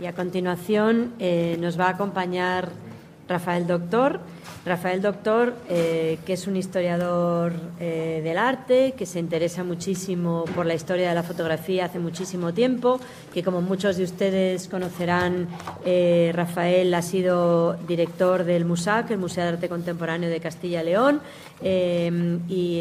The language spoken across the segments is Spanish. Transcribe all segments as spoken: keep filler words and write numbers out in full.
Y a continuación eh, nos va a acompañar Rafael Doctor. Rafael Doctor, eh, que es un historiador eh, del arte, que se interesa muchísimo por la historia de la fotografía hace muchísimo tiempo, que como muchos de ustedes conocerán, eh, Rafael ha sido director del MUSAC, el Museo de Arte Contemporáneo de Castilla y León, eh, y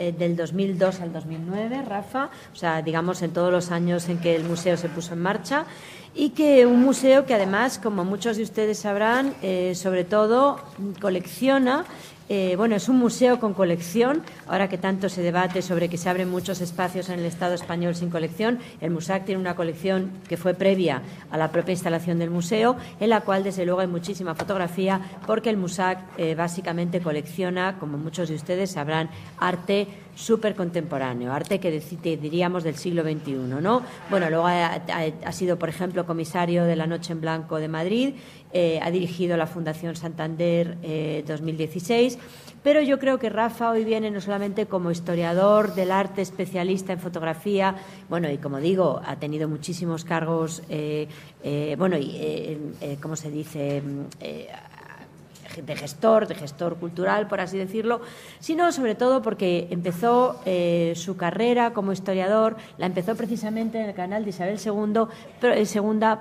eh, del dos mil dos al dos mil nueve, Rafa, o sea, digamos en todos los años en que el museo se puso en marcha. Y que un museo que además, como muchos de ustedes sabrán, eh, sobre todo colecciona, eh, bueno, es un museo con colección, ahora que tanto se debate sobre que se abren muchos espacios en el Estado español sin colección, el MUSAC tiene una colección que fue previa a la propia instalación del museo, en la cual desde luego hay muchísima fotografía, porque el MUSAC eh, básicamente colecciona, como muchos de ustedes sabrán, arte súper contemporáneo, arte que diríamos del siglo veintiuno, ¿no? Bueno, luego ha, ha, ha sido, por ejemplo, comisario de la Noche en Blanco de Madrid, eh, ha dirigido la Fundación Santander eh, dos mil dieciséis, pero yo creo que Rafa hoy viene no solamente como historiador del arte, especialista en fotografía, bueno, y como digo, ha tenido muchísimos cargos, eh, eh, bueno, y, eh, eh, ¿cómo se dice? Eh, de gestor, de gestor cultural, por así decirlo, sino sobre todo porque empezó eh, su carrera como historiador, la empezó precisamente en el canal de Isabel segunda,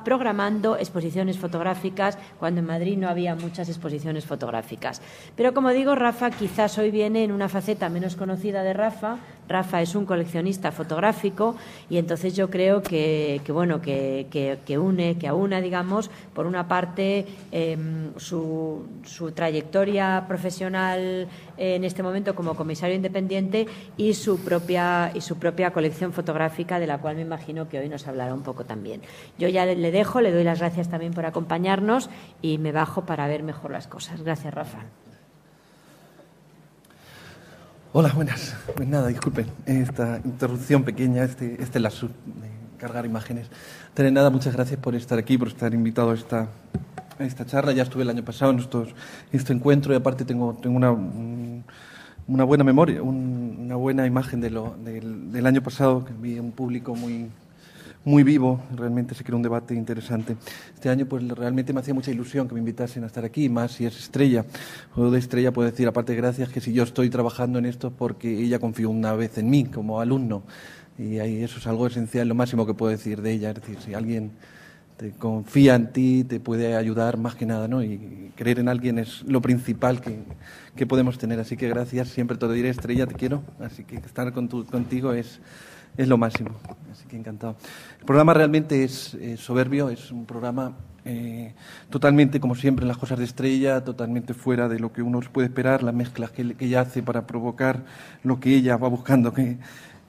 programando exposiciones fotográficas, cuando en Madrid no había muchas exposiciones fotográficas. Pero como digo, Rafa quizás hoy viene en una faceta menos conocida de Rafa. Rafa es un coleccionista fotográfico y entonces yo creo que, que bueno, que, que, que une, que aúna, digamos, por una parte eh, su, su trayectoria profesional eh, en este momento como comisario independiente y su propia y su propia colección fotográfica, de la cual me imagino que hoy nos hablará un poco también. Yo ya le dejo, le doy las gracias también por acompañarnos y me bajo para ver mejor las cosas. Gracias, Rafa. Hola, buenas. Pues nada, disculpen esta interrupción pequeña, este, este lapsus de cargar imágenes. Pero nada, muchas gracias por estar aquí, por estar invitado a esta, a esta charla. Ya estuve el año pasado en estos, este encuentro y aparte tengo, tengo una, una buena memoria, un, una buena imagen de lo, del, del año pasado, que vi un público muy, muy vivo. Realmente se creó un debate interesante. Este año pues realmente me hacía mucha ilusión que me invitasen a estar aquí, más si es Estrella. Yo de Estrella puedo decir, aparte de gracias, que si yo estoy trabajando en esto es porque ella confió una vez en mí como alumno. Y ahí eso es algo esencial, lo máximo que puedo decir de ella. Es decir, si alguien te confía en ti, te puede ayudar más que nada, ¿no? Y creer en alguien es lo principal que, que podemos tener. Así que gracias, siempre te lo diré, Estrella, te quiero. Así que estar con tu, contigo es... es lo máximo, así que encantado. El programa realmente es eh, soberbio, es un programa eh, totalmente, como siempre, en las cosas de Estrella, totalmente fuera de lo que uno puede esperar, las mezclas que, que ella hace para provocar lo que ella va buscando que,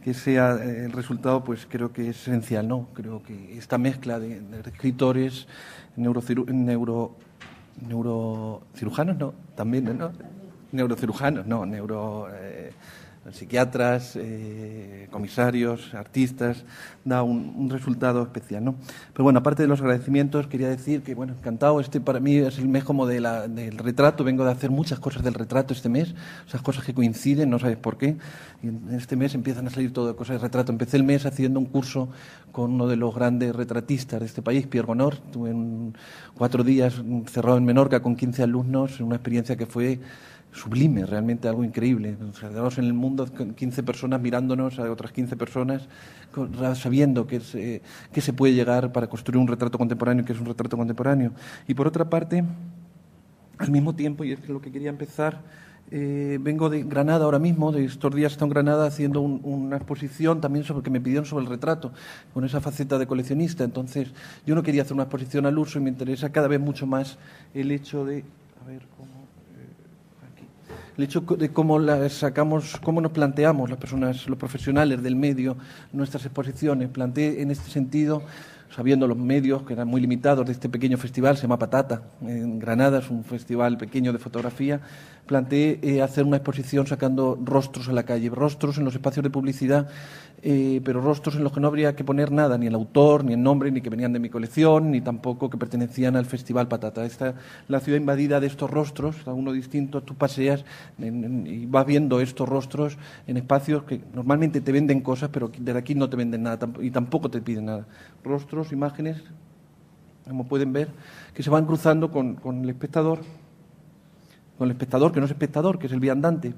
que sea eh, el resultado, pues creo que es esencial, ¿no? Creo que esta mezcla de, de escritores, neurociru, neuro, neurocirujanos, no, también, ¿no? Neurocirujanos, no, neuro... Eh, psiquiatras, eh, comisarios, artistas, da un, un resultado especial, ¿no? Pero bueno, aparte de los agradecimientos, quería decir que, bueno, encantado, este para mí es el mes como de la, del retrato, vengo de hacer muchas cosas del retrato este mes, esas cosas que coinciden, no sabes por qué, y en este mes empiezan a salir todo de cosas de retrato. Empecé el mes haciendo un curso con uno de los grandes retratistas de este país, Pierre Bonheur, tuve un, cuatro días cerrado en Menorca con quince alumnos, una experiencia que fue sublime, realmente algo increíble. Nos en el mundo, quince personas mirándonos a otras quince personas, sabiendo que, es, eh, que se puede llegar para construir un retrato contemporáneo, que es un retrato contemporáneo. Y por otra parte, al mismo tiempo, y es lo que quería empezar, eh, vengo de Granada ahora mismo, de estos días he estado en Granada haciendo un, una exposición también sobre que me pidieron sobre el retrato, con esa faceta de coleccionista. Entonces, yo no quería hacer una exposición al uso y me interesa cada vez mucho más el hecho de... A ver, ¿cómo? El hecho de cómo las sacamos, cómo nos planteamos las personas, los profesionales del medio, nuestras exposiciones. Planteé en este sentido, sabiendo los medios que eran muy limitados de este pequeño festival, se llama Patata, en Granada, es un festival pequeño de fotografía, planteé eh, hacer una exposición sacando rostros a la calle, rostros en los espacios de publicidad, eh, pero rostros en los que no habría que poner nada, ni el autor, ni el nombre, ni que venían de mi colección, ni tampoco que pertenecían al Festival Patata. Esta la ciudad invadida de estos rostros, cada uno distinto, tú paseas en, en, y vas viendo estos rostros en espacios que normalmente te venden cosas, pero de aquí no te venden nada y tampoco te piden nada. Rostros, imágenes... como pueden ver, que se van cruzando con, con el espectador, con el espectador que no es espectador, que es el viandante.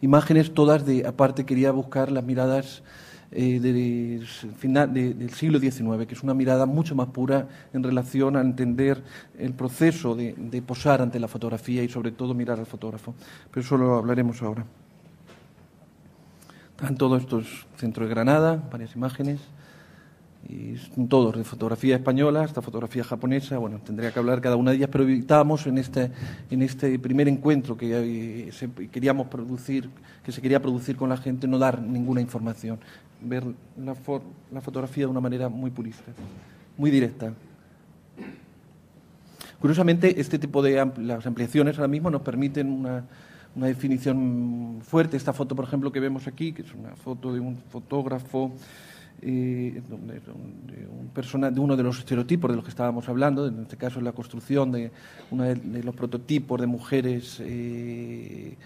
Imágenes todas de, aparte quería buscar las miradas eh, del, final, de, del siglo diecinueve, que es una mirada mucho más pura en relación a entender el proceso de, de posar ante la fotografía y sobre todo mirar al fotógrafo. Pero eso lo hablaremos ahora. Están todos estos centros de Granada, varias imágenes, y son todos de fotografía española hasta fotografía japonesa. Bueno, tendría que hablar cada una de ellas, pero evitábamos en este, en este primer encuentro que se, queríamos producir, que se quería producir con la gente, no dar ninguna información, ver la, for, la fotografía de una manera muy purista, muy directa. Curiosamente, este tipo de ampli, las ampliaciones ahora mismo nos permiten una... una definición fuerte. Esta foto, por ejemplo, que vemos aquí, que es una foto de un fotógrafo, eh, de, de, un persona, de uno de los estereotipos de los que estábamos hablando, en este caso la construcción de uno de, de los prototipos de mujeres eh,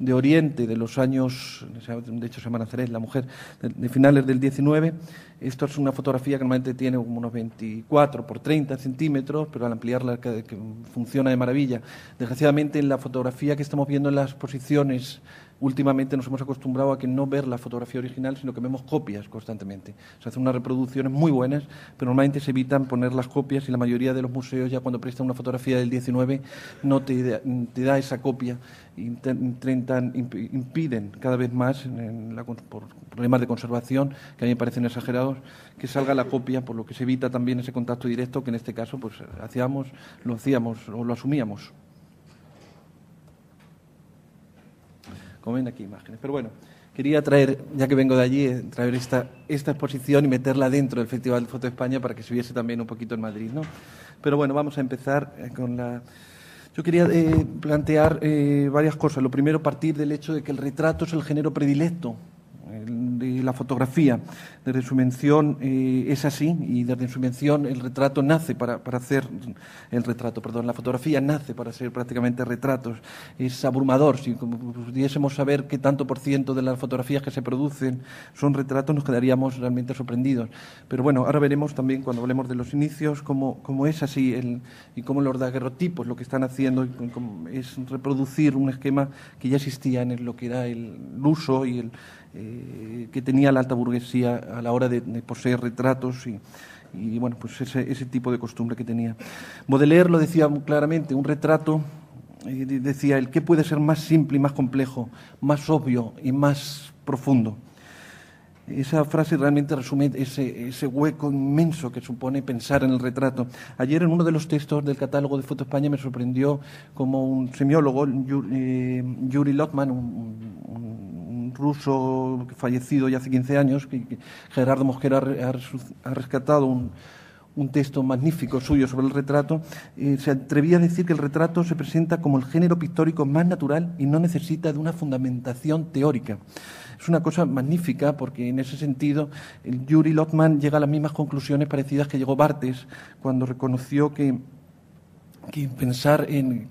de Oriente de los años, de hecho se llama Nazaret, la mujer, de, de finales del diecinueve. Esto es una fotografía que normalmente tiene como unos veinticuatro por treinta centímetros, pero al ampliarla que, que funciona de maravilla. Desgraciadamente, en la fotografía que estamos viendo en las exposiciones, últimamente nos hemos acostumbrado a que no ver la fotografía original, sino que vemos copias constantemente. Se hacen unas reproducciones muy buenas, pero normalmente se evitan poner las copias, y la mayoría de los museos ya cuando prestan una fotografía del diecinueve no te, te da esa copia, intentan, impiden cada vez más, en la, por problemas de conservación, que a mí me parecen exagerados, que salga la copia, por lo que se evita también ese contacto directo que en este caso pues hacíamos, lo hacíamos o lo asumíamos. Como ven aquí, imágenes. Pero bueno, quería traer, ya que vengo de allí, traer esta, esta exposición y meterla dentro del Festival de Foto de España para que se viese también un poquito en Madrid, ¿no? Pero bueno, vamos a empezar con la... Yo quería eh, plantear eh, varias cosas. Lo primero, partir del hecho de que el retrato es el género predilecto de la fotografía. Desde su mención eh, es así, y desde su mención el retrato nace para, para hacer el retrato, perdón, la fotografía nace para ser prácticamente retratos. Es abrumador. Si pudiésemos saber qué tanto por ciento de las fotografías que se producen son retratos, nos quedaríamos realmente sorprendidos. Pero bueno, ahora veremos también, cuando hablemos de los inicios, cómo, cómo es así el, y cómo los daguerrotipos lo que están haciendo es reproducir un esquema que ya existía en lo que era el uso y el Eh, que tenía la alta burguesía a la hora de, de poseer retratos y, y bueno, pues ese, ese tipo de costumbre que tenía. Baudelaire lo decía muy claramente, un retrato, eh, decía él, ¿qué puede ser más simple y más complejo, más obvio y más profundo? Esa frase realmente resume ese, ese hueco inmenso que supone pensar en el retrato. Ayer en uno de los textos del catálogo de Foto España me sorprendió como un semiólogo, Yuri Lotman, un, un ruso fallecido ya hace quince años, que, que Gerardo Mosquera ha, ha rescatado un, un texto magnífico suyo sobre el retrato, eh, se atrevía a decir que el retrato se presenta como el género pictórico más natural y no necesita de una fundamentación teórica. Es una cosa magnífica porque, en ese sentido, el Yuri Lotman llega a las mismas conclusiones parecidas que llegó Barthes cuando reconoció que que pensar en,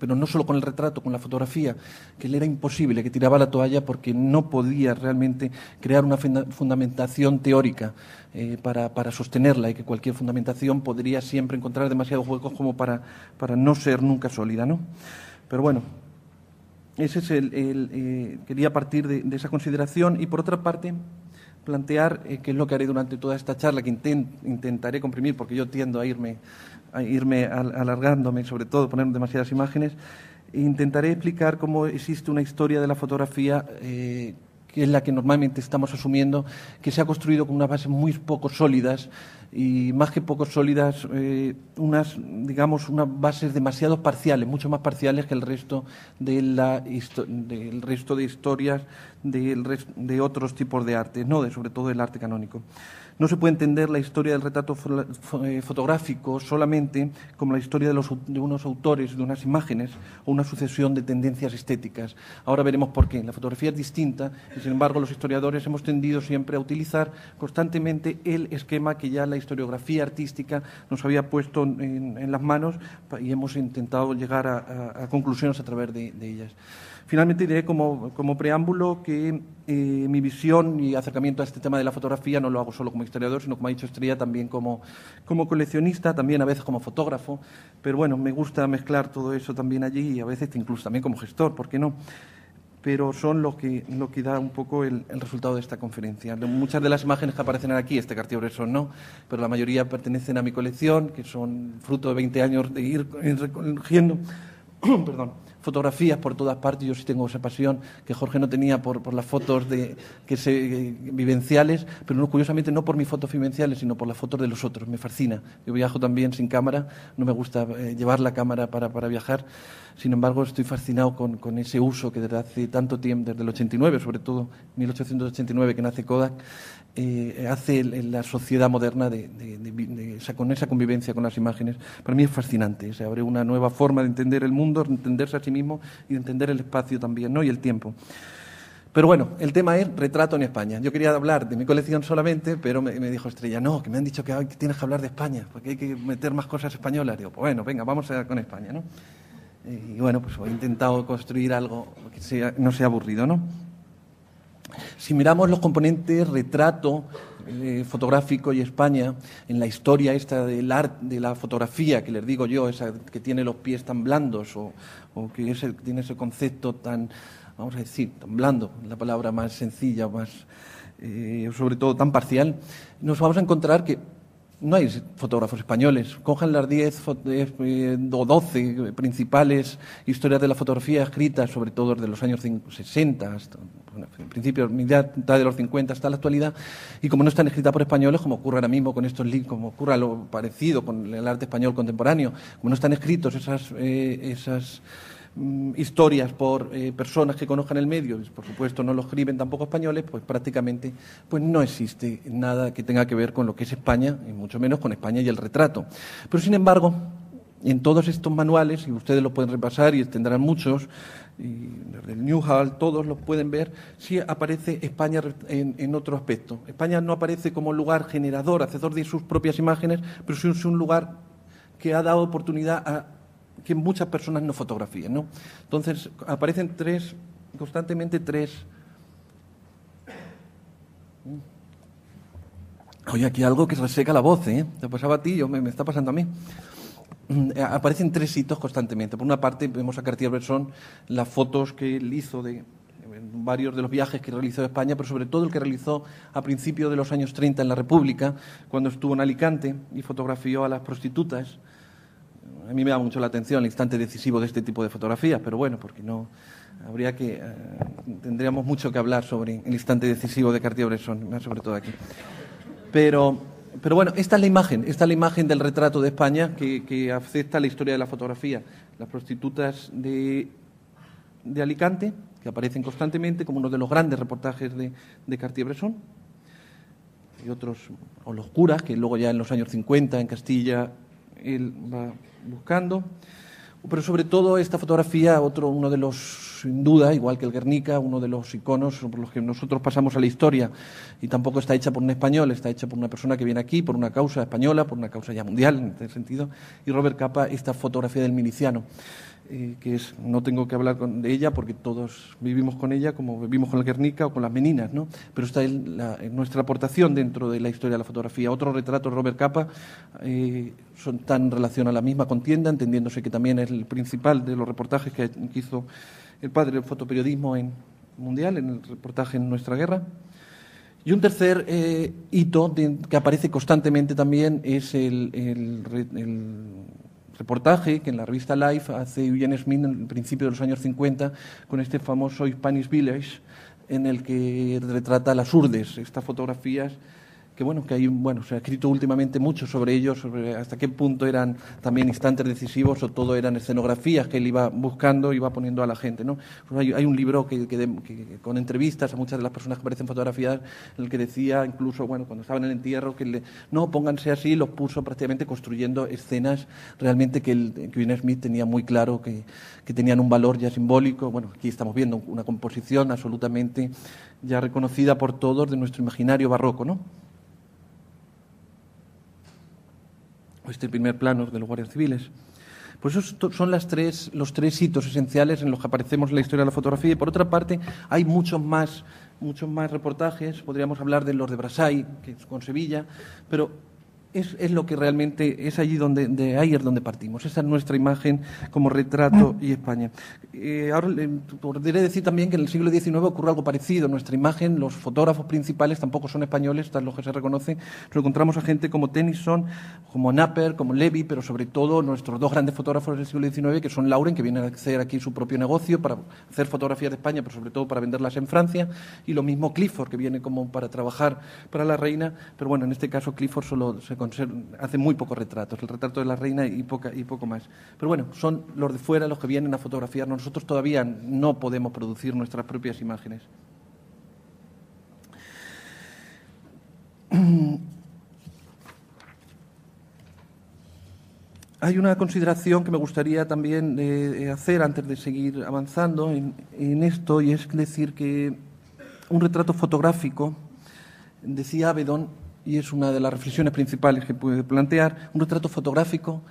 pero no solo con el retrato, con la fotografía, que le era imposible, que tiraba la toalla porque no podía realmente crear una fundamentación teórica eh, para, para sostenerla, y que cualquier fundamentación podría siempre encontrar demasiados huecos como para, para no ser nunca sólida, ¿no? Pero bueno, ese es el, el eh, quería partir de, de esa consideración, y por otra parte plantear eh, qué es lo que haré durante toda esta charla, que intent, intentaré comprimir porque yo tiendo a irme a irme alargándome, sobre todo poner demasiadas imágenes. Intentaré explicar cómo existe una historia de la fotografía eh, que es la que normalmente estamos asumiendo, que se ha construido con unas bases muy poco sólidas, y más que poco sólidas, eh, unas, digamos, unas bases demasiado parciales, mucho más parciales que el resto de la del resto de historias del rest de otros tipos de arte, no, de, sobre todo del arte canónico. No se puede entender la historia del retrato fotográfico solamente como la historia de, los, de unos autores, de unas imágenes o una sucesión de tendencias estéticas. Ahora veremos por qué. La fotografía es distinta y, sin embargo, los historiadores hemos tendido siempre a utilizar constantemente el esquema que ya la historiografía artística nos había puesto en, en las manos, y hemos intentado llegar a, a, a conclusiones a través de, de ellas. Finalmente diré como, como preámbulo que eh, mi visión y acercamiento a este tema de la fotografía no lo hago solo como historiador, sino, como ha dicho Estrella, también como, como coleccionista, también a veces como fotógrafo, pero bueno, me gusta mezclar todo eso también allí y a veces incluso también como gestor, ¿por qué no? Pero son lo que, lo que da un poco el, el resultado de esta conferencia. Muchas de las imágenes que aparecen aquí, este Cartier-Bresson no, pero la mayoría pertenecen a mi colección, que son fruto de veinte años de ir recogiendo perdón, fotografías por todas partes. Yo sí tengo esa pasión que Jorge no tenía por, por las fotos de, que se, eh, vivenciales, pero no, curiosamente no por mis fotos vivenciales, sino por las fotos de los otros. Me fascina. Yo viajo también sin cámara, no me gusta eh, llevar la cámara para, para viajar. Sin embargo, estoy fascinado con, con ese uso que desde hace tanto tiempo, desde el ochenta y nueve, sobre todo mil ochocientos ochenta y nueve, que nace Kodak, eh, hace la sociedad moderna de, de, de, de esa, con esa convivencia con las imágenes. Para mí es fascinante. Se abre una nueva forma de entender el mundo, de entenderse a sí mismo y de entender el espacio también, ¿no? Y el tiempo. Pero bueno, el tema es retrato en España. Yo quería hablar de mi colección solamente, pero me, me dijo Estrella, no, que me han dicho que, hay, que tienes que hablar de España, porque hay que meter más cosas españolas. Digo, pues bueno, venga, vamos a, con España, ¿no? Y bueno, pues he intentado construir algo que sea, no sea aburrido, ¿no? Si miramos los componentes retrato, eh, fotográfico y España, en la historia esta del arte, de la fotografía, que les digo yo, esa que tiene los pies tan blandos o, o que ese, tiene ese concepto tan, vamos a decir, tan blando, la palabra más sencilla, más, eh, sobre todo tan parcial, nos vamos a encontrar que no hay fotógrafos españoles. Cojan las diez o doce principales historias de la fotografía escritas, sobre todo desde los años sesenta, hasta, bueno, principios, mitad de los cincuenta hasta la actualidad, y como no están escritas por españoles, como ocurre ahora mismo con estos links, como ocurre lo parecido con el arte español contemporáneo, como no están escritos esas... Eh, esas historias por eh, personas que conozcan el medio, por supuesto no lo escriben tampoco españoles, pues prácticamente pues no existe nada que tenga que ver con lo que es España, y mucho menos con España y el retrato. Pero sin embargo, en todos estos manuales, y ustedes los pueden repasar y tendrán muchos, y desde el New Hall todos los pueden ver, sí aparece España en, en otro aspecto. España no aparece como lugar generador, hacedor de sus propias imágenes, pero sí es un lugar que ha dado oportunidad a que muchas personas no fotografían, ¿no? Entonces, aparecen tres, constantemente tres... Oye, aquí algo que reseca la voz, ¿eh? Te pasaba a ti, yo, me, me está pasando a mí. Aparecen tres hitos constantemente. Por una parte, vemos a Cartier-Bresson, las fotos que él hizo de varios de los viajes que realizó España, pero sobre todo el que realizó a principios de los años treinta en la República, cuando estuvo en Alicante y fotografió a las prostitutas. A mí me da mucho la atención el instante decisivo de este tipo de fotografías, pero bueno, porque no habría que eh, tendríamos mucho que hablar sobre el instante decisivo de Cartier-Bresson, sobre todo aquí. Pero, pero bueno, esta es la imagen, esta es la imagen del retrato de España que, que acepta la historia de la fotografía. Las prostitutas de, de Alicante, que aparecen constantemente como uno de los grandes reportajes de, de Cartier-Bresson, y otros, o los curas, que luego ya en los años cincuenta en Castilla él va buscando, pero sobre todo esta fotografía, otro, uno de los, sin duda, igual que el Guernica, uno de los iconos por los que nosotros pasamos a la historia, y tampoco está hecha por un español, está hecha por una persona que viene aquí, por una causa española, por una causa ya mundial, en este sentido, y Robert Capa, esta fotografía del miliciano, eh, que es, no tengo que hablar con, de ella porque todos vivimos con ella, como vivimos con el Guernica o con las meninas, ¿no? Pero esta es la, nuestra aportación dentro de la historia de la fotografía. Otros retratos de Robert Capa eh, son tan en relación a la misma contienda, entendiéndose que también es el principal de los reportajes que hizo el padre del fotoperiodismo en, mundial, en el reportaje en nuestra guerra. Y un tercer eh, hito de, que aparece constantemente también es el, el, el reportaje que en la revista Life hace Eugene Smith en el principio de los años cincuenta con este famoso Spanish Village, en el que retrata las urdes, estas fotografías que bueno, que hay, bueno, se ha escrito últimamente mucho sobre ellos, sobre hasta qué punto eran también instantes decisivos o todo eran escenografías que él iba buscando, iba poniendo a la gente, ¿no? Hay, hay un libro que, que, de, que con entrevistas a muchas de las personas que aparecen fotografiadas, en el que decía, incluso, bueno, cuando estaban en el entierro, que le, no, pónganse así, los puso prácticamente construyendo escenas realmente que el que Eugene Smith tenía muy claro que, que tenían un valor ya simbólico. Bueno, aquí estamos viendo una composición absolutamente ya reconocida por todos de nuestro imaginario barroco, ¿no? Este primer plano de los guardias civiles. Pues esos son las tres, los tres hitos esenciales en los que aparecemos en la historia de la fotografía. Y por otra parte, hay muchos más, muchos más reportajes. Podríamos hablar de los de Brasay, que es con Sevilla, pero... Es, es lo que realmente es allí donde de ayer donde partimos. Esa es nuestra imagen como retrato y España. Eh, ahora eh, podré decir también que en el siglo diecinueve ocurre algo parecido. Nuestra imagen, los fotógrafos principales tampoco son españoles, tal los que se reconocen. Nos encontramos a gente como Tennyson, como Napper, como Levy, pero sobre todo nuestros dos grandes fotógrafos del siglo diecinueve, que son Lauren, que viene a hacer aquí su propio negocio para hacer fotografías de España, pero sobre todo para venderlas en Francia, y lo mismo Clifford, que viene como para trabajar para la reina, pero bueno, en este caso Clifford solo se hace muy pocos retratos, el retrato de la reina y, poca, y poco más. Pero bueno, son los de fuera los que vienen a fotografiarnos. Nosotros todavía no podemos producir nuestras propias imágenes. Hay una consideración que me gustaría también eh, hacer antes de seguir avanzando en, en esto, y es decir que un retrato fotográfico, decía Avedon, y es una de las reflexiones principales que puede plantear, un retrato fotográfico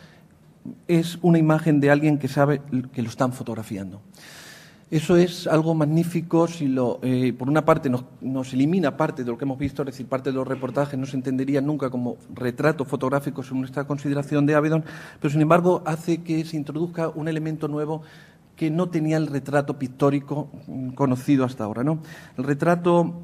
es una imagen de alguien que sabe que lo están fotografiando. Eso es algo magnífico si lo, eh, por una parte nos, nos elimina parte de lo que hemos visto, es decir, parte de los reportajes no se entendería nunca como retrato fotográfico según esta consideración de Avedon, pero sin embargo hace que se introduzca un elemento nuevo que no tenía el retrato pictórico conocido hasta ahora, ¿no? El retrato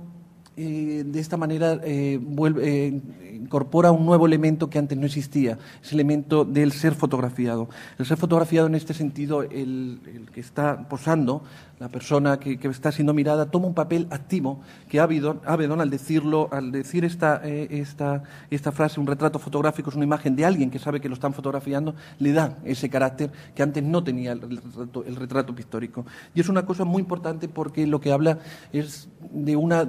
Eh, de esta manera eh, vuelve, eh, incorpora un nuevo elemento que antes no existía, ese elemento del ser fotografiado. El ser fotografiado, en este sentido, el, el que está posando, la persona que, que está siendo mirada, toma un papel activo que Avedon, Avedon al decirlo, al decir esta, eh, esta, esta frase, un retrato fotográfico es una imagen de alguien que sabe que lo están fotografiando, le da ese carácter que antes no tenía el retrato, el retrato pictórico. Y es una cosa muy importante porque lo que habla es de una...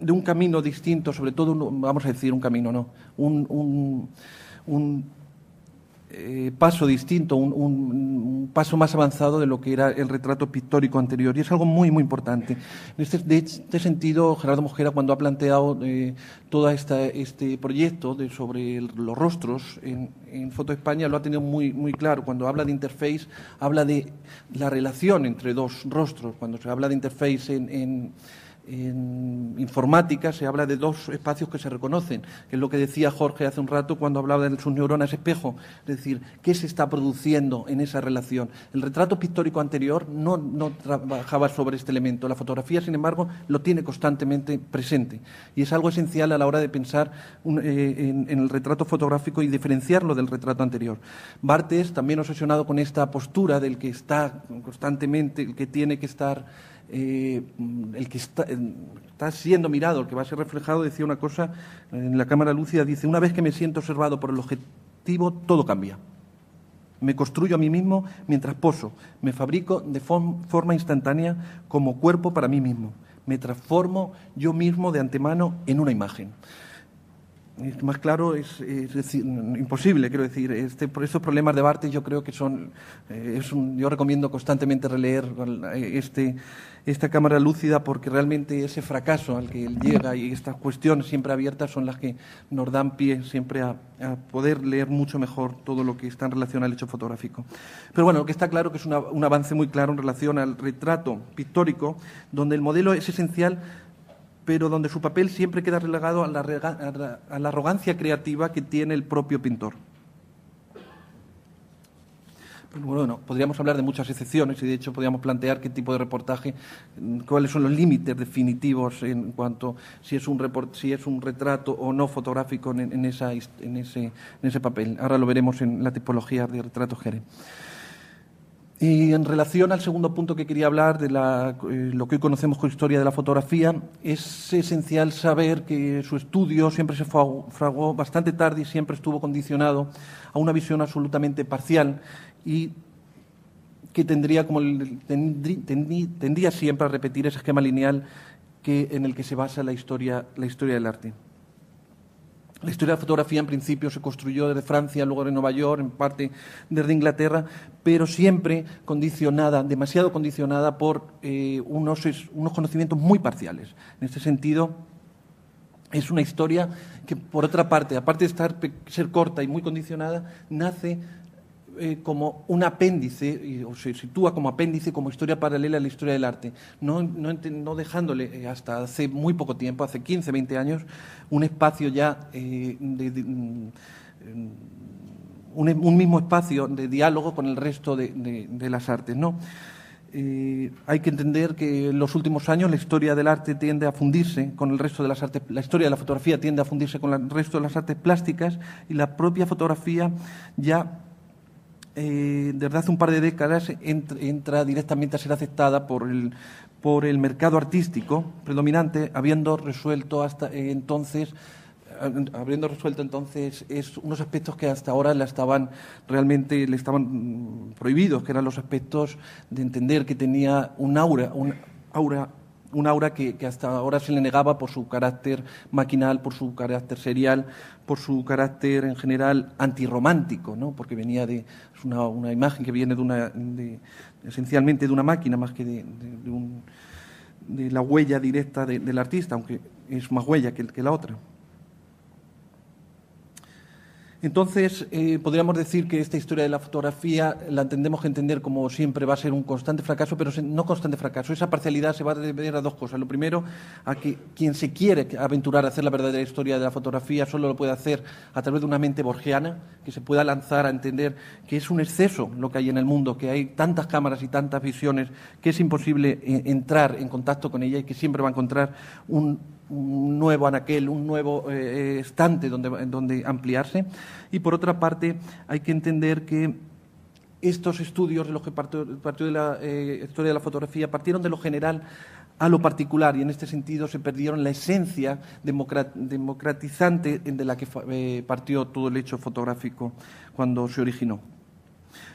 de un camino distinto, sobre todo, vamos a decir un camino, no, un, un, un eh, paso distinto, un, un paso más avanzado de lo que era el retrato pictórico anterior, y es algo muy, muy importante. En este, de este sentido, Gerardo Mosquera, cuando ha planteado eh, todo este proyecto de, sobre el, los rostros en, en Foto España, lo ha tenido muy, muy claro. Cuando habla de interface, habla de la relación entre dos rostros. Cuando se habla de interface en... en En informática se habla de dos espacios que se reconocen, que es lo que decía Jorge hace un rato cuando hablaba de sus neuronas espejo, es decir, qué se está produciendo en esa relación. El retrato pictórico anterior no, no trabajaba sobre este elemento, la fotografía, sin embargo, lo tiene constantemente presente y es algo esencial a la hora de pensar un, eh, en, en el retrato fotográfico y diferenciarlo del retrato anterior. Barthes también obsesionado con esta postura del que está constantemente, el que tiene que estar... Eh, el que está, está siendo mirado, el que va a ser reflejado, decía una cosa en la Cámara lúcida, dice: una vez que me siento observado por el objetivo, todo cambia. Me construyo a mí mismo mientras poso, me fabrico de form, forma instantánea como cuerpo para mí mismo, me transformo yo mismo de antemano en una imagen. Más claro, es, es decir, imposible, quiero decir, este, estos problemas de Barthes yo creo que son, eh, es un, yo recomiendo constantemente releer este, esta Cámara lúcida porque realmente ese fracaso al que él llega y estas cuestiones siempre abiertas son las que nos dan pie siempre a, a poder leer mucho mejor todo lo que está en relación al hecho fotográfico. Pero bueno, lo que está claro que es una, un avance muy claro en relación al retrato pictórico, donde el modelo es esencial, pero donde su papel siempre queda relegado a la, a la, a la arrogancia creativa que tiene el propio pintor. Pero bueno, podríamos hablar de muchas excepciones y, de hecho, podríamos plantear qué tipo de reportaje, cuáles son los límites definitivos en cuanto si es un, report, si es un retrato o no fotográfico en, en, esa, en, ese, en ese papel. Ahora lo veremos en la tipología de retratos Gere. Y en relación al segundo punto que quería hablar, de la, eh, lo que hoy conocemos como historia de la fotografía, es esencial saber que su estudio siempre se fraguó bastante tarde y siempre estuvo condicionado a una visión absolutamente parcial y que tendría como el, tendrí, tendí, tendía siempre a repetir ese esquema lineal que, en el que se basa la historia, la historia del arte. La historia de la fotografía, en principio, se construyó desde Francia, luego de Nueva York, en parte desde Inglaterra, pero siempre condicionada, demasiado condicionada por eh, unos, unos conocimientos muy parciales. En este sentido, es una historia que, por otra parte, aparte de estar, ser corta y muy condicionada, nace eh, como un apéndice, y, o se sitúa como apéndice, como historia paralela a la historia del arte, no, no, no dejándole eh, hasta hace muy poco tiempo, hace quince, veinte años, un espacio ya, eh, de, de, um, un, un mismo espacio de diálogo con el resto de, de, de las artes, ¿no? Eh, hay que entender que en los últimos años la historia del arte tiende a fundirse con el resto de las artes, la historia de la fotografía tiende a fundirse con el resto de las artes plásticas, y la propia fotografía ya eh, desde hace un par de décadas entra, entra directamente a ser aceptada por el, por el mercado artístico predominante, habiendo resuelto hasta eh, entonces habiendo resuelto entonces es unos aspectos que hasta ahora le estaban realmente le estaban prohibidos, que eran los aspectos de entender que tenía un aura, un aura, un aura que, que hasta ahora se le negaba por su carácter maquinal, por su carácter serial, por su carácter en general antirromántico, ¿no? Porque venía de es una, una imagen que viene de una de, esencialmente de una máquina más que de, de, de, un, de la huella directa de, del artista, aunque es más huella que, que la otra. Entonces, eh, podríamos decir que esta historia de la fotografía la tendemos que entender como siempre va a ser un constante fracaso, pero no constante fracaso. Esa parcialidad se va a deber a dos cosas. Lo primero, a que quien se quiere aventurar a hacer la verdadera historia de la fotografía solo lo puede hacer a través de una mente borgiana, que se pueda lanzar a entender que es un exceso lo que hay en el mundo, que hay tantas cámaras y tantas visiones que es imposible eh, entrar en contacto con ella y que siempre va a encontrar un... un nuevo anaquel, un nuevo eh, estante donde, donde ampliarse. Y, por otra parte, hay que entender que estos estudios de los que partió, partió de la eh, historia de la fotografía partieron de lo general a lo particular, y en este sentido se perdieron la esencia democratizante de la que eh, partió todo el hecho fotográfico cuando se originó.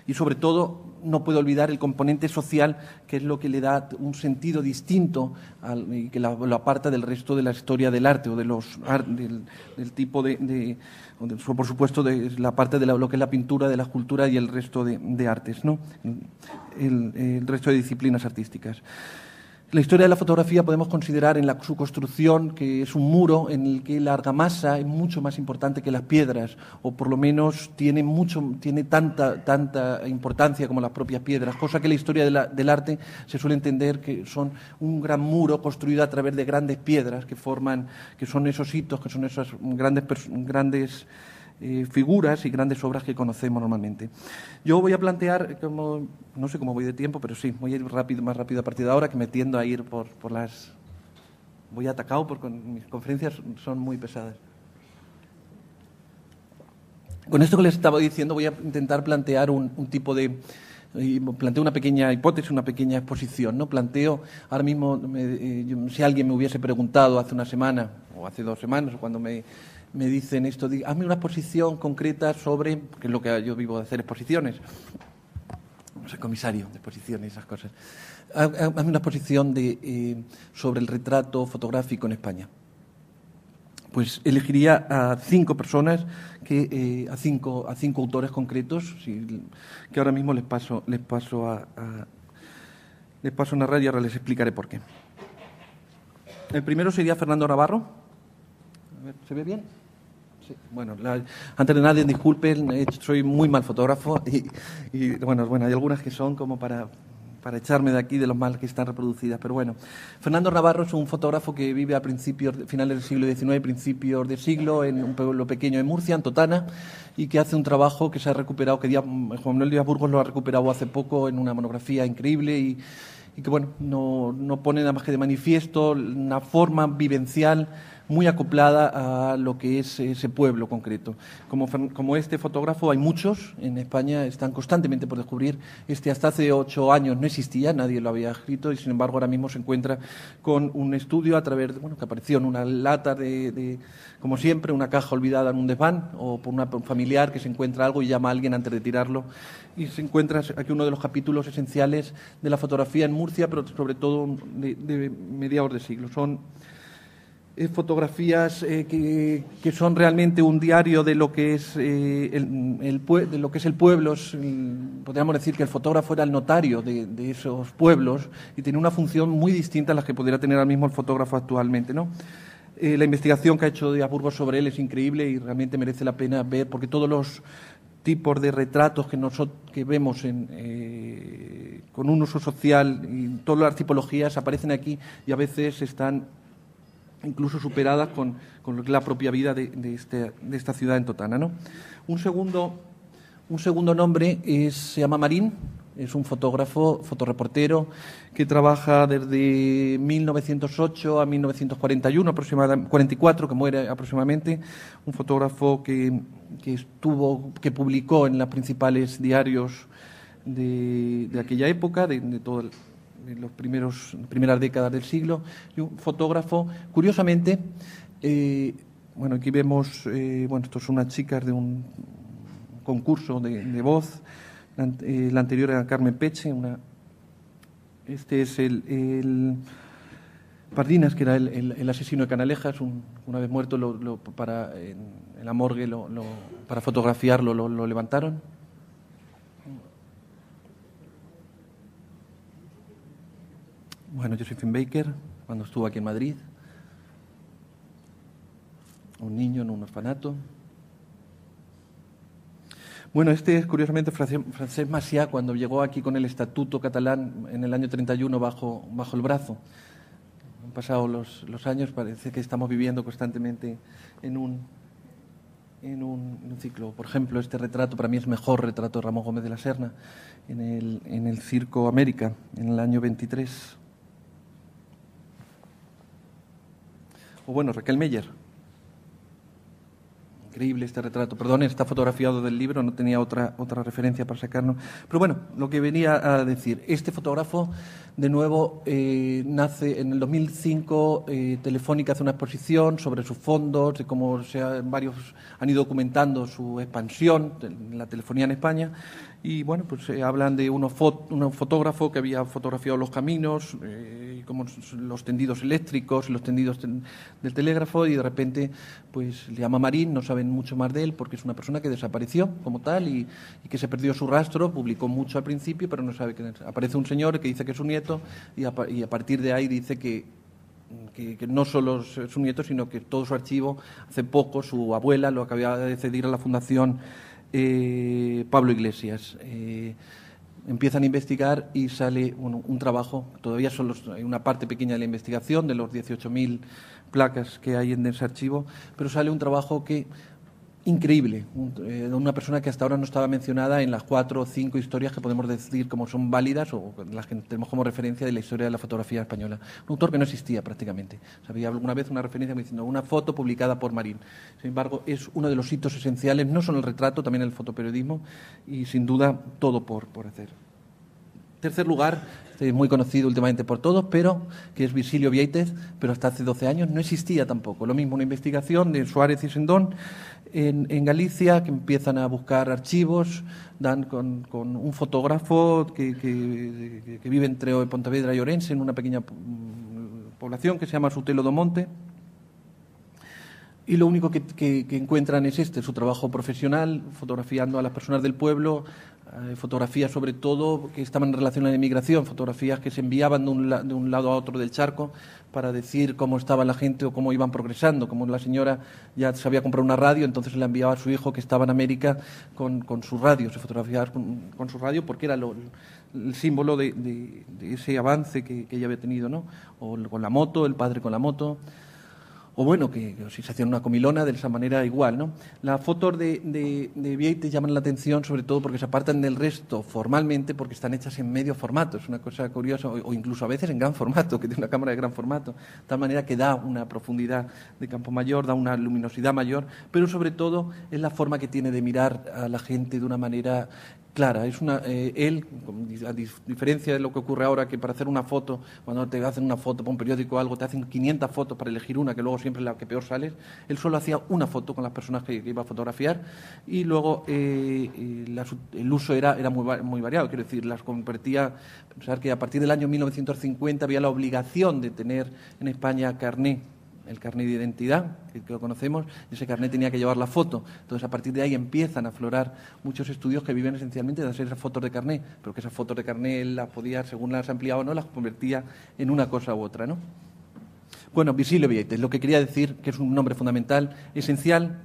Y, sobre todo, no puedo olvidar el componente social, que es lo que le da un sentido distinto al, y que la, lo aparta del resto de la historia del arte o de los del, del tipo de, de, de, por supuesto, de la parte de la, lo que es la pintura, de la escultura y el resto de, de artes, ¿no? El, el resto de disciplinas artísticas. La historia de la fotografía podemos considerar en la, su construcción que es un muro en el que la argamasa es mucho más importante que las piedras, o por lo menos tiene, mucho, tiene tanta, tanta importancia como las propias piedras, cosa que en la historia de la, del arte se suele entender que son un gran muro construido a través de grandes piedras que forman, que son esos hitos, que son esas grandes grandes Eh, figuras y grandes obras que conocemos normalmente. Yo voy a plantear, como, no sé cómo voy de tiempo, pero sí, voy a ir rápido, más rápido a partir de ahora, que me tiendo a ir por, por las... Voy atacado porque mis conferencias son muy pesadas. Con esto que les estaba diciendo voy a intentar plantear un, un tipo de... Y planteo una pequeña hipótesis, una pequeña exposición, ¿no? Planteo, ahora mismo, me, eh, yo, si alguien me hubiese preguntado hace una semana o hace dos semanas, cuando me... me dicen esto, hazme una exposición concreta sobre, que es lo que yo vivo de hacer exposiciones, no soy comisario de exposiciones y esas cosas, hazme una exposición de, eh, sobre el retrato fotográfico en España. Pues elegiría a cinco personas, que, eh, a, cinco, a cinco autores concretos, si, que ahora mismo les paso, les paso a, a les paso a narrar y ahora les explicaré por qué. El primero sería Fernando Navarro. A ver, ¿se ve bien? Sí. Bueno, la, antes de nada, disculpen, soy muy mal fotógrafo y, y bueno, bueno, hay algunas que son como para, para echarme de aquí de los mal que están reproducidas, pero bueno. Fernando Navarro es un fotógrafo que vive a principios, finales del siglo diecinueve, principios del siglo, en un pueblo pequeño de Murcia, en Totana, y que hace un trabajo que se ha recuperado, que Juan Manuel Díaz Burgos lo ha recuperado hace poco en una monografía increíble y, y que, bueno, no, no pone nada más que de manifiesto una forma vivencial muy acoplada a lo que es ese pueblo concreto. Como, como este fotógrafo hay muchos en España, están constantemente por descubrir. Este hasta hace ocho años no existía, nadie lo había escrito y, sin embargo, ahora mismo se encuentra con un estudio a través de, bueno, que apareció en una lata de, de, como siempre, una caja olvidada en un desván o por una, un familiar que se encuentra algo y llama a alguien antes de tirarlo. Y se encuentra aquí uno de los capítulos esenciales de la fotografía en Murcia, pero sobre todo de, de mediados de siglo. Son Eh, fotografías eh, que, que son realmente un diario de lo que es eh, el, el de lo que es el pueblo. Es el, podríamos decir que el fotógrafo era el notario de, de esos pueblos y tenía una función muy distinta a la que pudiera tener ahora mismo el fotógrafo actualmente, ¿no? Eh, la investigación que ha hecho Díaz Burgos sobre él es increíble y realmente merece la pena ver, porque todos los tipos de retratos que, nosotros, que vemos en, eh, con un uso social, y todas las tipologías aparecen aquí y a veces están incluso superadas con, con la propia vida de, de, este, de esta ciudad en Totana, ¿no? Un segundo, un segundo nombre es, se llama Marín, es un fotógrafo, fotorreportero, que trabaja desde mil novecientos ocho a mil novecientos cuarenta y uno, aproximadamente, cuarenta y cuatro, que muere aproximadamente, un fotógrafo que, que estuvo, que publicó en los principales diarios de, de aquella época, de, de todo el, de los primeros primeras décadas del siglo, y un fotógrafo, curiosamente, eh, bueno, aquí vemos, eh, bueno, estos son unas chicas de un concurso de, de voz. La, eh, la anterior era Carmen Peche, una, este es el, el Pardinas, que era el, el, el asesino de Canalejas, un, una vez muerto lo, lo, para, en, en la morgue, lo, lo, para fotografiarlo lo, lo levantaron. Bueno, Josephine Baker, cuando estuvo aquí en Madrid, un niño en un orfanato. Bueno, este es curiosamente Francesc Macià, cuando llegó aquí con el Estatuto catalán en el año treinta y uno bajo, bajo el brazo. Han pasado los, los años, parece que estamos viviendo constantemente en un, en, un, en un ciclo. Por ejemplo, este retrato, para mí es mejor retrato de Ramón Gómez de la Serna, en el, en el Circo América, en el año veintitrés. O bueno, Raquel Meyer. Increíble este retrato. Perdón, está fotografiado del libro, no tenía otra, otra referencia para sacarnos. Pero bueno, lo que venía a decir, este fotógrafo, de nuevo, eh, nace en el dos mil cinco, eh, Telefónica hace una exposición sobre sus fondos, de cómo se ha, varios han ido documentando su expansión, de la telefonía en España, y bueno, pues eh, hablan de unos fot, un fotógrafo que había fotografiado los caminos, eh, como los tendidos eléctricos, los tendidos ten, del telégrafo, y de repente pues le llama Marín, no sabe mucho más de él porque es una persona que desapareció como tal y, y que se perdió su rastro, publicó mucho al principio pero no sabe quién es. Aparece un señor que dice que es su nieto y a, y a partir de ahí dice que, que, que no solo es su nieto sino que todo su archivo, hace poco su abuela lo acababa de cedir a la Fundación eh, Pablo Iglesias. Eh, empiezan a investigar y sale un, un trabajo, todavía solo hay una parte pequeña de la investigación de los dieciocho mil placas que hay en ese archivo, pero sale un trabajo que increíble, una persona que hasta ahora no estaba mencionada en las cuatro o cinco historias que podemos decir como son válidas o las que tenemos como referencia de la historia de la fotografía española. Un autor que no existía prácticamente. Había alguna vez una referencia diciendo una foto publicada por Marín. Sin embargo, es uno de los hitos esenciales, no solo el retrato, también el fotoperiodismo y sin duda todo por, por hacer. Tercer lugar, muy conocido últimamente por todos, pero que es Virgilio Viéitez, pero hasta hace doce años no existía tampoco. Lo mismo, una investigación de Suárez y Sendón en, en Galicia, que empiezan a buscar archivos, dan con, con un fotógrafo que, que, que vive entre Pontevedra y Orense, en una pequeña población que se llama Sotelo do Monte. Y lo único que, que, que encuentran es este, su trabajo profesional, fotografiando a las personas del pueblo, eh, fotografías sobre todo que estaban en relación a la inmigración, fotografías que se enviaban de un, la, de un lado a otro del charco para decir cómo estaba la gente o cómo iban progresando, como la señora ya se había comprado una radio, entonces le enviaba a su hijo que estaba en América con, con su radio, se fotografiaba con, con su radio porque era lo, el símbolo de, de, de ese avance que, que ella había tenido, ¿no? O con la moto, el padre con la moto. O bueno, que, que si se hacían una comilona, de esa manera igual, ¿no? Las fotos de, de, de Viéitez llaman la atención sobre todo porque se apartan del resto formalmente porque están hechas en medio formato, es una cosa curiosa, o, o incluso a veces en gran formato, que tiene una cámara de gran formato, de tal manera que da una profundidad de campo mayor, da una luminosidad mayor, pero sobre todo es la forma que tiene de mirar a la gente de una manera clara. Es una, eh, él, a diferencia de lo que ocurre ahora, que para hacer una foto, cuando te hacen una foto para un periódico o algo, te hacen quinientas fotos para elegir una, que luego siempre es la que peor sales, él solo hacía una foto con las personas que, que iba a fotografiar y luego eh, la, el uso era, era muy, muy variado, quiero decir, las convertía, pensar que a partir del año mil novecientos cincuenta había la obligación de tener en España carné, el carnet de identidad, que lo conocemos, y ese carnet tenía que llevar la foto. Entonces, a partir de ahí empiezan a aflorar muchos estudios que viven esencialmente de hacer esas fotos de carnet, pero que esas fotos de carnet las podía, según las ampliaba o no, las convertía en una cosa u otra, ¿no? Bueno, Virgilio Viéitez, lo que quería decir, que es un nombre fundamental, esencial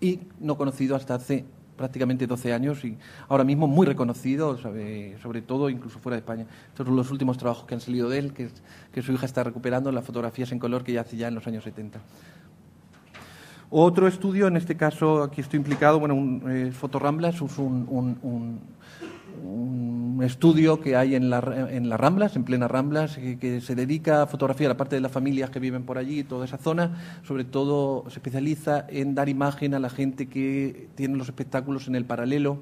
y no conocido hasta hace prácticamente doce años y ahora mismo muy reconocido, sobre, sobre todo incluso fuera de España. Estos son los últimos trabajos que han salido de él, que, que su hija está recuperando, las fotografías en color que ya hace ya en los años setenta. Otro estudio, en este caso aquí estoy implicado, bueno, un, eh, Fotoramblas, es un, un, un, un estudio que hay en, la, en las Ramblas, en plena Ramblas, que, que se dedica a fotografiar a parte de las familias que viven por allí, toda esa zona, sobre todo se especializa en dar imagen a la gente que tiene los espectáculos en el Paralelo,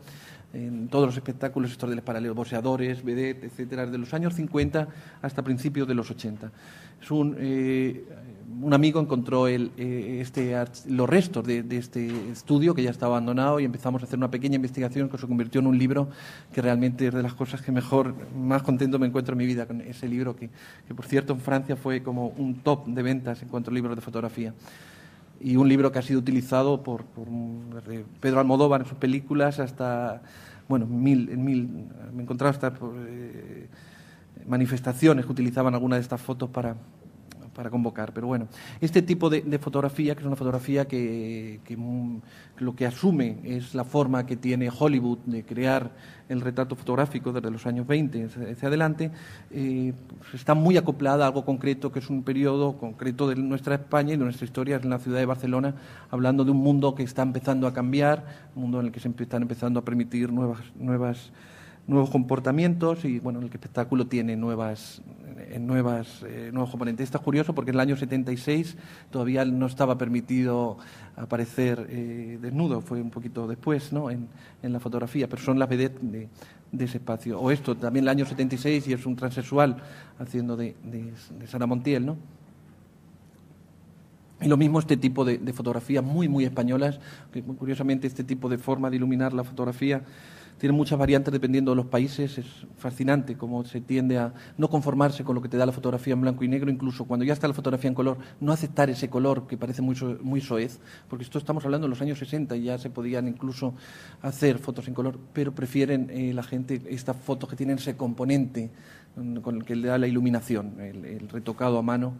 en todos los espectáculos estos del Paralelo, boxeadores, vedettes, etcétera, desde los años cincuenta hasta principios de los ochenta. Es un... Eh, Un amigo encontró el, eh, este, los restos de, de este estudio que ya estaba abandonado y empezamos a hacer una pequeña investigación que se convirtió en un libro que realmente es de las cosas que mejor, más contento me encuentro en mi vida con ese libro que, que por cierto en Francia fue como un top de ventas en cuanto a libros de fotografía. Y un libro que ha sido utilizado por, por Pedro Almodóvar en sus películas hasta, bueno, mil, en mil, me encontraba hasta por, eh, manifestaciones que utilizaban alguna de estas fotos para... para convocar, pero bueno, este tipo de, de fotografía, que es una fotografía que, que, que lo que asume es la forma que tiene Hollywood de crear el retrato fotográfico desde los años veinte hacia adelante, eh, pues está muy acoplada a algo concreto, que es un periodo concreto de nuestra España y de nuestra historia en la ciudad de Barcelona, hablando de un mundo que está empezando a cambiar, un mundo en el que se están empezando a permitir nuevas, nuevas, nuevos comportamientos y bueno, el espectáculo tiene nuevas... en nuevas, eh, nuevos componentes. Esto es curioso porque en el año setenta y seis todavía no estaba permitido aparecer eh, desnudo, fue un poquito después, ¿no?, en, en la fotografía, pero son las vedettes de, de ese espacio. O esto, también el año setenta y seis, y es un transexual haciendo de, de, de Sara Montiel, ¿no? Y lo mismo este tipo de, de fotografías muy, muy españolas, que curiosamente este tipo de forma de iluminar la fotografía tiene muchas variantes dependiendo de los países. Es fascinante cómo se tiende a no conformarse con lo que te da la fotografía en blanco y negro, incluso cuando ya está la fotografía en color, no aceptar ese color que parece muy, muy soez, porque esto estamos hablando de los años sesenta y ya se podían incluso hacer fotos en color, pero prefieren eh, la gente estas fotos que tienen ese componente con el que le da la iluminación, el, el retocado a mano,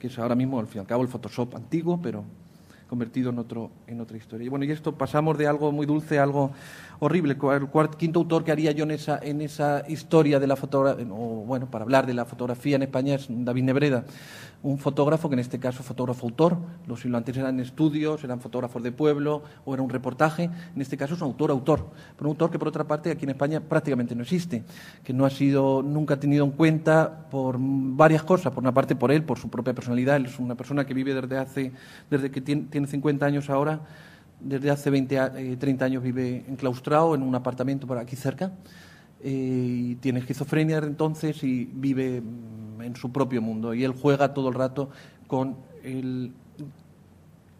que es ahora mismo, al fin y al cabo, el Photoshop antiguo, pero convertido en, otro, en otra historia. Y bueno, y esto pasamos de algo muy dulce a algo horrible. El cuarto, quinto autor que haría yo en esa, en esa historia de la fotografía, o bueno, para hablar de la fotografía en España, es David Nebreda, un fotógrafo que en este caso es fotógrafo-autor. Los antes eran estudios, eran fotógrafos de pueblo o era un reportaje. En este caso es un autor-autor, pero un autor que por otra parte aquí en España prácticamente no existe, que no ha sido nunca tenido en cuenta por varias cosas. Por una parte por él, por su propia personalidad. Él es una persona que vive desde hace, desde que tiene Tiene cincuenta años ahora, desde hace veinte, treinta años vive enclaustrado en un apartamento por aquí cerca. Eh, y tiene esquizofrenia desde entonces y vive en su propio mundo. Y él juega todo el rato con el,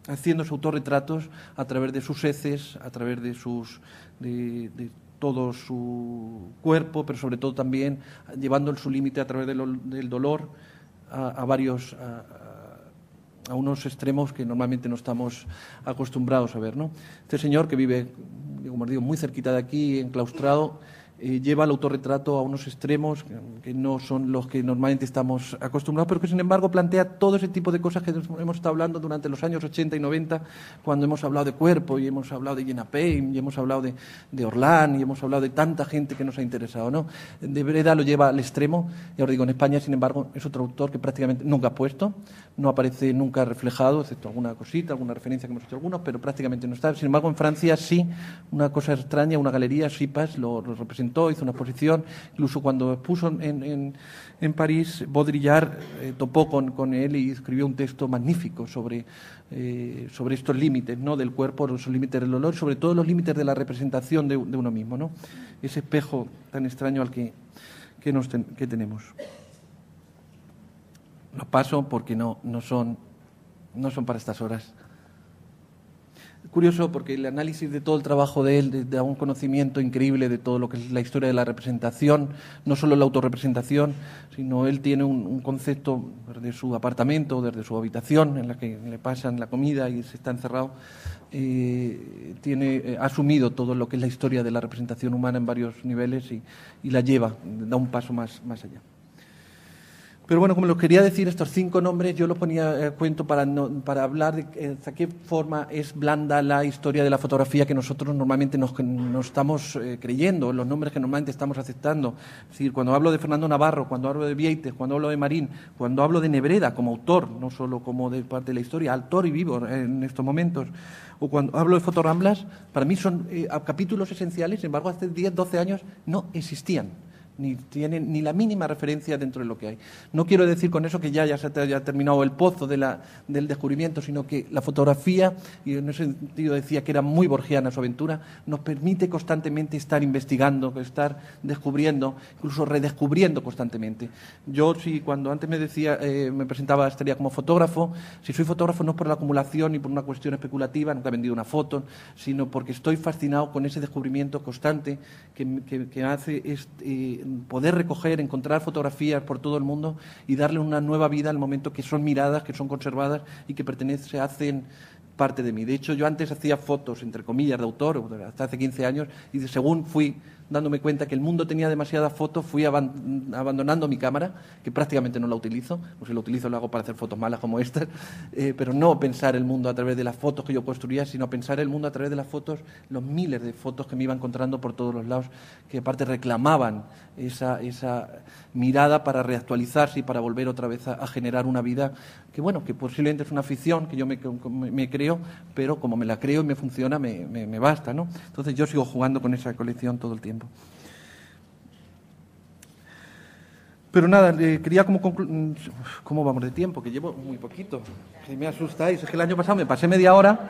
haciendo sus autorretratos a través de sus heces, a través de sus... De, de, todo su cuerpo, pero sobre todo también llevando su límite a través de lo, del dolor a, a varios... A, a unos extremos que normalmente no estamos acostumbrados a ver, ¿no? Este señor que vive, como os digo, muy cerquita de aquí, enclaustrado, eh, lleva el autorretrato a unos extremos que, que no son los que normalmente estamos acostumbrados, pero que, sin embargo, plantea todo ese tipo de cosas que hemos estado hablando durante los años ochenta y noventa, cuando hemos hablado de cuerpo y hemos hablado de Jenna Payne y hemos hablado de, de Orlán y hemos hablado de tanta gente que nos ha interesado, ¿no? De Breda lo lleva al extremo, y ahora digo, en España, sin embargo, es otro autor que prácticamente nunca ha puesto, no aparece nunca reflejado, excepto alguna cosita, alguna referencia que hemos hecho algunos, pero prácticamente no está. Sin embargo, en Francia sí, una cosa extraña, una galería, Sipas, lo, lo representa, hizo una exposición, incluso cuando expuso en, en, en París, Baudelaire eh, topó con, con él y escribió un texto magnífico sobre, eh, sobre estos límites, ¿no?, del cuerpo, los límites del olor, sobre todo los límites de la representación de, de uno mismo, ¿no?, ese espejo tan extraño al que, que, nos ten, que tenemos. Los paso porque no, no, son, no son para estas horas. Curioso porque el análisis de todo el trabajo de él, da un conocimiento increíble de todo lo que es la historia de la representación, no solo la autorrepresentación, sino él tiene un, un concepto desde su apartamento, desde su habitación, en la que le pasan la comida y se está encerrado, eh, tiene eh, asumido todo lo que es la historia de la representación humana en varios niveles y, y la lleva, da un paso más, más allá. Pero bueno, como les quería decir, estos cinco nombres yo los ponía eh, cuento para, no, para hablar de hasta eh, qué forma es blanda la historia de la fotografía que nosotros normalmente nos, nos estamos eh, creyendo, los nombres que normalmente estamos aceptando. Es decir, cuando hablo de Fernando Navarro, cuando hablo de Vieites, cuando hablo de Marín, cuando hablo de Nebreda como autor, no solo como de parte de la historia, autor y vivo eh, en estos momentos, o cuando hablo de Fotoramblas, para mí son eh, capítulos esenciales, sin embargo, hace diez, doce años no existían. Ni tienen ni la mínima referencia dentro de lo que hay. No quiero decir con eso que ya, ya se te haya terminado el pozo de la, del descubrimiento, sino que la fotografía, y en ese sentido decía que era muy borgiana su aventura, nos permite constantemente estar investigando, estar descubriendo, incluso redescubriendo constantemente. Yo, si cuando antes me decía, eh, me presentaba a Estrella como fotógrafo, si soy fotógrafo no es por la acumulación ni por una cuestión especulativa, nunca he vendido una foto, sino porque estoy fascinado con ese descubrimiento constante que, que, que hace este... Eh, poder recoger, encontrar fotografías por todo el mundo y darle una nueva vida al momento que son miradas, que son conservadas y que pertenecen, hacen parte de mí. De hecho, yo antes hacía fotos, entre comillas, de autor, hasta hace quince años, y según fui dándome cuenta que el mundo tenía demasiadas fotos, fui aban- abandonando mi cámara, que prácticamente no la utilizo, o si la utilizo la hago para hacer fotos malas como estas, eh, pero no pensar el mundo a través de las fotos que yo construía, sino pensar el mundo a través de las fotos, los miles de fotos que me iba encontrando por todos los lados, que aparte reclamaban esa, esa mirada para reactualizarse y para volver otra vez a, a generar una vida que, bueno, que posiblemente es una afición que yo me, me, me creo, pero como me la creo y me funciona, me, me, me basta, ¿no? Entonces yo sigo jugando con esa colección todo el tiempo. Pero nada, eh, quería como conclu- ¿Cómo vamos de tiempo? Que llevo muy poquito. Si me asustáis, es que el año pasado me pasé media hora,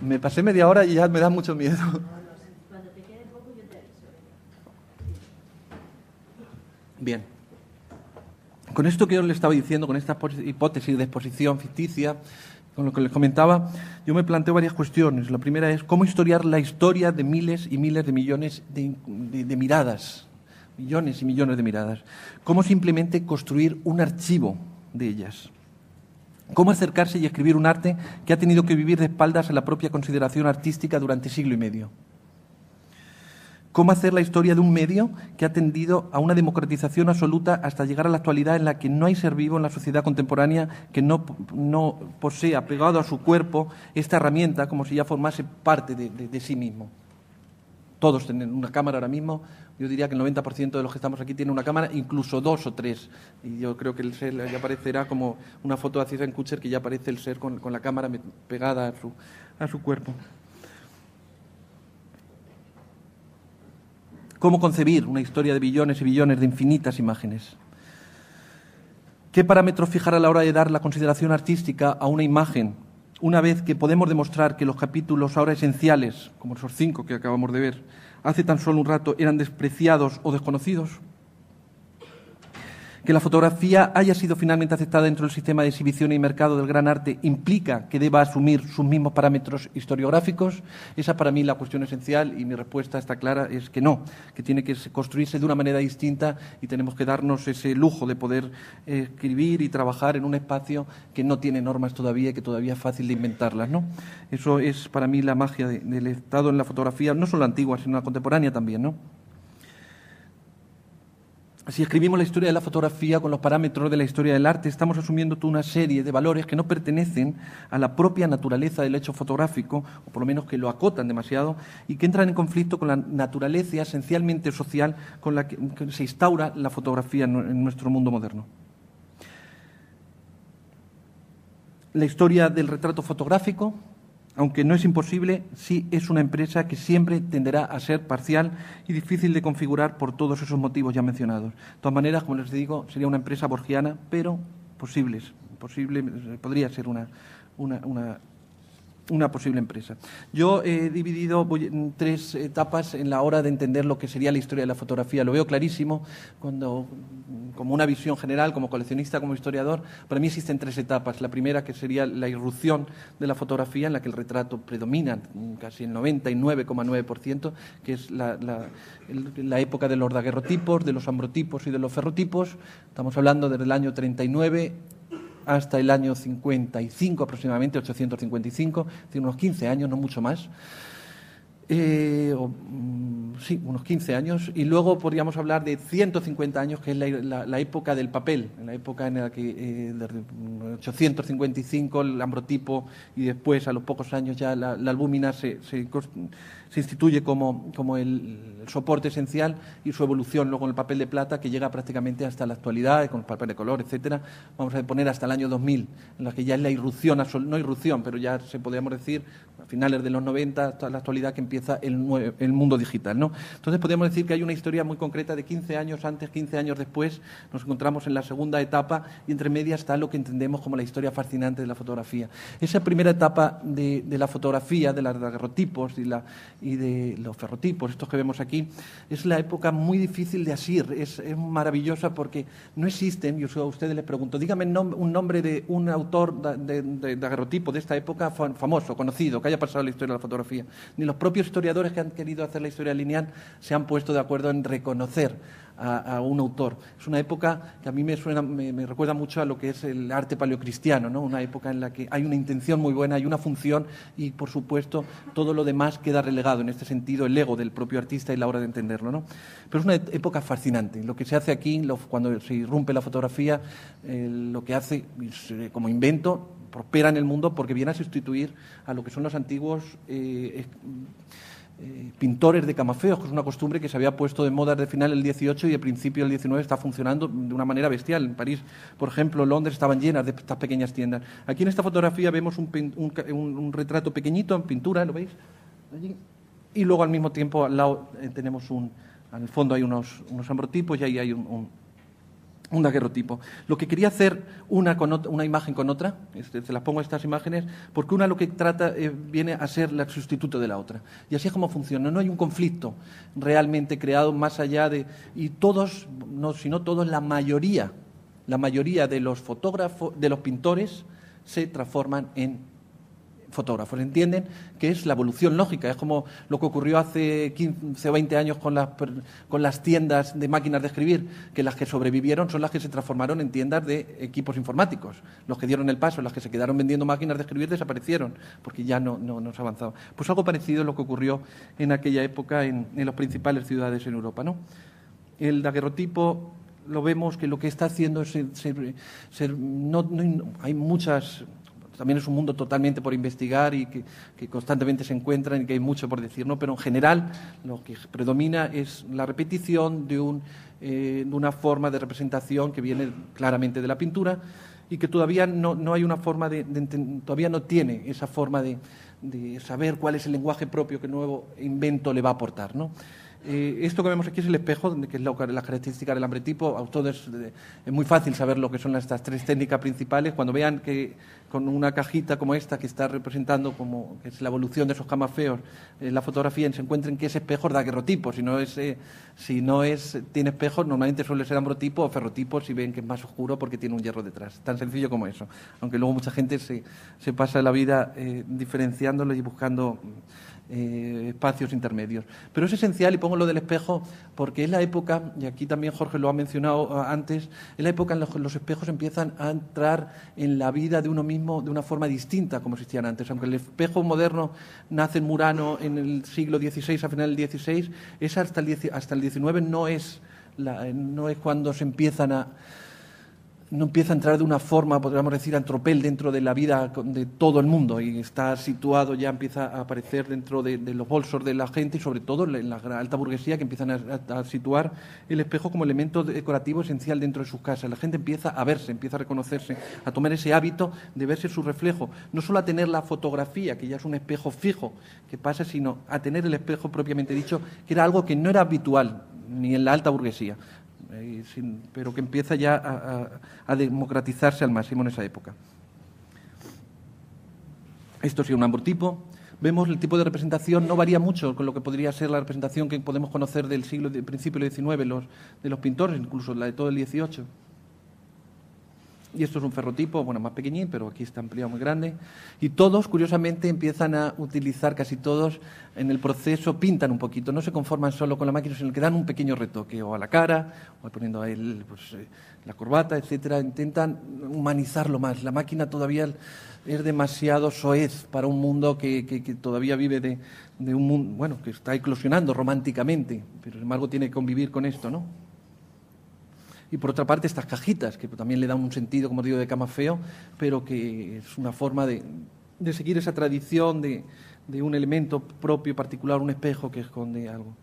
me pasé media hora y ya me da mucho miedo. Cuando te quede poco yo te aviso. Bien. Con esto que yo les estaba diciendo, con esta hipótesis de exposición ficticia, con lo que les comentaba, yo me planteo varias cuestiones. La primera es cómo historiar la historia de miles y miles de millones de, de, de miradas, millones y millones de miradas. Cómo simplemente construir un archivo de ellas. Cómo acercarse y escribir un arte que ha tenido que vivir de espaldas a la propia consideración artística durante siglo y medio. Cómo hacer la historia de un medio que ha tendido a una democratización absoluta hasta llegar a la actualidad en la que no hay ser vivo en la sociedad contemporánea que no, no posea pegado a su cuerpo esta herramienta como si ya formase parte de, de, de sí mismo. Todos tienen una cámara ahora mismo, yo diría que el noventa por ciento de los que estamos aquí tienen una cámara, incluso dos o tres. Y yo creo que el ser ya aparecerá como una foto de César Kutcher que ya aparece el ser con, con la cámara pegada a su, a su cuerpo. ¿Cómo concebir una historia de billones y billones de infinitas imágenes? ¿Qué parámetros fijar a la hora de dar la consideración artística a una imagen, una vez que podemos demostrar que los capítulos ahora esenciales, como esos cinco que acabamos de ver, hace tan solo un rato eran despreciados o desconocidos? Que la fotografía haya sido finalmente aceptada dentro del sistema de exhibición y mercado del gran arte implica que deba asumir sus mismos parámetros historiográficos. Esa para mí es la cuestión esencial y mi respuesta está clara, es que no, que tiene que construirse de una manera distinta y tenemos que darnos ese lujo de poder escribir y trabajar en un espacio que no tiene normas todavía y que todavía es fácil de inventarlas, ¿no? Eso es para mí la magia de, del Estado en la fotografía, no solo antigua, sino la contemporánea también, ¿no? Si escribimos la historia de la fotografía con los parámetros de la historia del arte, estamos asumiendo toda una serie de valores que no pertenecen a la propia naturaleza del hecho fotográfico, o por lo menos que lo acotan demasiado, y que entran en conflicto con la naturaleza esencialmente social con la que se instaura la fotografía en nuestro mundo moderno. La historia del retrato fotográfico, aunque no es imposible, sí es una empresa que siempre tenderá a ser parcial y difícil de configurar por todos esos motivos ya mencionados. De todas maneras, como les digo, sería una empresa borgiana, pero posible, posible podría ser una, una, una, una posible empresa. Yo he dividido voy, en tres etapas en la hora de entender lo que sería la historia de la fotografía. Lo veo clarísimo cuando... como una visión general, como coleccionista, como historiador, para mí existen tres etapas. La primera, que sería la irrupción de la fotografía, en la que el retrato predomina casi el noventa y nueve coma nueve por ciento, que es la, la, la época de los daguerrotipos, de los ambrotipos y de los ferrotipos. Estamos hablando desde el año treinta y nueve hasta el año cincuenta y cinco aproximadamente, ochocientos cincuenta y cinco, tiene unos quince años, no mucho más. Eh, o, sí, unos quince años, y luego podríamos hablar de ciento cincuenta años, que es la, la, la época del papel, la época en la que eh, de ochocientos cincuenta y cinco el ambrotipo, y después a los pocos años ya la, la albúmina se, se, se instituye como, como el, el soporte esencial, y su evolución luego en el papel de plata, que llega prácticamente hasta la actualidad, con el papel de color, etcétera. Vamos a poner hasta el año dos mil, en la que ya es la irrupción, no irrupción, pero ya se podríamos decir, a finales de los noventa hasta la actualidad, que empieza el, el mundo digital, ¿no? Entonces, podríamos decir que hay una historia muy concreta de quince años antes, quince años después, nos encontramos en la segunda etapa, y entre medias está lo que entendemos como la historia fascinante de la fotografía. Esa primera etapa de, de la fotografía, de los daguerrotipos y, la, y de los ferrotipos, estos que vemos aquí, es la época muy difícil de asir, es, es maravillosa porque no existen, yo a ustedes les pregunto, dígame nom, un nombre de un autor de, de, de daguerrotipo de esta época famoso, conocido, que haya pasado la historia de la fotografía. Ni los propios historiadores que han querido hacer la historia lineal se han puesto de acuerdo en reconocer a, a un autor. Es una época que a mí me, suena, me, me recuerda mucho a lo que es el arte paleocristiano, ¿no? Una época en la que hay una intención muy buena, hay una función y, por supuesto, todo lo demás queda relegado. En este sentido, el ego del propio artista y la hora de entenderlo, ¿no? Pero es una época fascinante. Lo que se hace aquí, lo, cuando se irrumpe la fotografía, eh, lo que hace como invento prospera en el mundo porque viene a sustituir a lo que son los antiguos eh, eh, pintores de camafeos, que es una costumbre que se había puesto de moda desde final del dieciocho y de principio del diecinueve está funcionando de una manera bestial. En París, por ejemplo, Londres estaban llenas de estas pequeñas tiendas. Aquí en esta fotografía vemos un, un, un, un retrato pequeñito en pintura, ¿lo veis? Allí. Y luego al mismo tiempo al lado eh, tenemos un, al fondo hay unos, unos ambrotipos y ahí hay un... un un daguerrotipo. Lo que quería hacer una, con otra, una imagen con otra, este, se las pongo estas imágenes, porque una lo que trata eh, viene a ser la sustituto de la otra. Y así es como funciona. No hay un conflicto realmente creado más allá de... Y todos, no, si no todos, la mayoría, la mayoría de los fotógrafos, de los pintores, se transforman en fotógrafos. Entienden que es la evolución lógica, es como lo que ocurrió hace quince o veinte años con las, con las tiendas de máquinas de escribir, que las que sobrevivieron son las que se transformaron en tiendas de equipos informáticos. Los que dieron el paso, las que se quedaron vendiendo máquinas de escribir desaparecieron, porque ya no, no, no se avanzaba. Pues algo parecido es lo que ocurrió en aquella época en, en las principales ciudades en Europa, ¿no? El daguerrotipo lo vemos que lo que está haciendo es... Ser, ser, ser, no, no, hay muchas... También es un mundo totalmente por investigar y que, que constantemente se encuentran y que hay mucho por decir, ¿no? Pero en general lo que predomina es la repetición de, un, eh, de una forma de representación que viene claramente de la pintura y que todavía no, no hay una forma de, de, de todavía no tiene esa forma de, de saber cuál es el lenguaje propio que el nuevo invento le va a aportar, ¿no? Eh, esto que vemos aquí es el espejo, que es la, la característica del ambretipo. A ustedes eh, es muy fácil saber lo que son estas tres técnicas principales. Cuando vean que con una cajita como esta, que está representando como que es la evolución de esos camafeos, eh, la fotografía, y se encuentren que es espejo daguerrotipo. Si no es, eh, si no es, tiene espejos, normalmente suele ser ambrotipo o ferrotipo si ven que es más oscuro porque tiene un hierro detrás. Tan sencillo como eso. Aunque luego mucha gente se, se pasa la vida eh, diferenciándolo y buscando... Eh, espacios intermedios. Pero es esencial, y pongo lo del espejo, porque es la época, y aquí también Jorge lo ha mencionado antes, es la época en la que los espejos empiezan a entrar en la vida de uno mismo de una forma distinta como existían antes. Aunque el espejo moderno nace en Murano en el siglo dieciséis, a final del dieciséis, es hasta el, hasta el diecinueve no es, la, no es cuando se empiezan a... no empieza a entrar de una forma, podríamos decir, antropel dentro de la vida de todo el mundo y está situado, ya empieza a aparecer dentro de, de los bolsos de la gente y sobre todo en la alta burguesía que empiezan a, a situar el espejo como elemento decorativo esencial dentro de sus casas. La gente empieza a verse, empieza a reconocerse, a tomar ese hábito de verse su reflejo, no solo a tener la fotografía, que ya es un espejo fijo que pasa, sino a tener el espejo propiamente dicho, que era algo que no era habitual ni en la alta burguesía. Sin, pero que empieza ya a, a, a democratizarse al máximo en esa época. Esto sería un ambrotipo. Vemos el tipo de representación, no varía mucho con lo que podría ser la representación que podemos conocer del siglo de principio del diecinueve, los, de los pintores, incluso la de todo el dieciocho. Y esto es un ferrotipo, bueno, más pequeñín, pero aquí está ampliado, muy grande. Y todos, curiosamente, empiezan a utilizar, casi todos, en el proceso, pintan un poquito. No se conforman solo con la máquina, sino que dan un pequeño retoque, o a la cara, o poniendo ahí pues, la corbata, etcétera. Intentan humanizarlo más. La máquina todavía es demasiado soez para un mundo que, que, que todavía vive de, de un mundo, bueno, que está eclosionando románticamente, pero sin embargo tiene que convivir con esto, ¿no? Y por otra parte estas cajitas, que también le dan un sentido, como digo, de camafeo, pero que es una forma de, de seguir esa tradición de, de un elemento propio, particular, un espejo que esconde algo.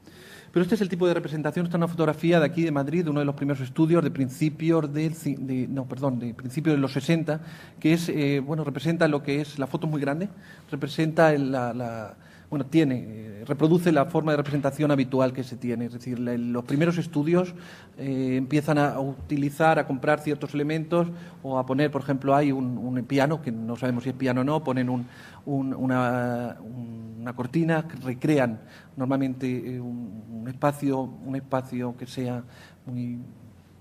Pero este es el tipo de representación. Esta es una fotografía de aquí de Madrid, de uno de los primeros estudios de principios del de, no, perdón, de principios de los sesenta, que es eh, bueno, representa lo que es, la foto es muy grande, representa el, la, la bueno, tiene, reproduce la forma de representación habitual que se tiene. Es decir, los primeros estudios eh, empiezan a utilizar, a comprar ciertos elementos o a poner, por ejemplo, hay un, un piano, que no sabemos si es piano o no, ponen un, un, una, una cortina, recrean normalmente eh, un, un, espacio, un espacio que sea muy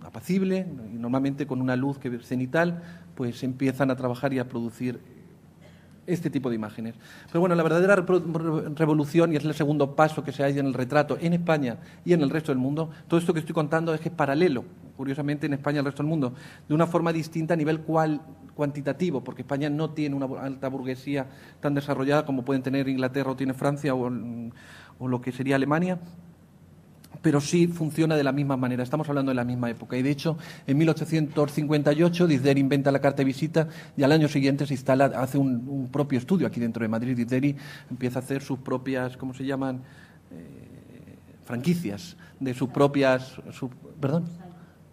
apacible, y normalmente con una luz que es cenital, pues empiezan a trabajar y a producir este tipo de imágenes. Pero bueno, la verdadera revolución, y es el segundo paso que se halla en el retrato en España y en el resto del mundo, todo esto que estoy contando es que es paralelo, curiosamente, en España y el resto del mundo, de una forma distinta a nivel cual, cuantitativo, porque España no tiene una alta burguesía tan desarrollada como pueden tener Inglaterra o tiene Francia o, o lo que sería Alemania, pero sí funciona de la misma manera. Estamos hablando de la misma época. Y, de hecho, en mil ochocientos cincuenta y ocho, Dizderi inventa la carta de visita y al año siguiente se instala, hace un, un propio estudio aquí dentro de Madrid. Dizderi empieza a hacer sus propias, ¿cómo se llaman?, eh, franquicias de sus propias, su, perdón,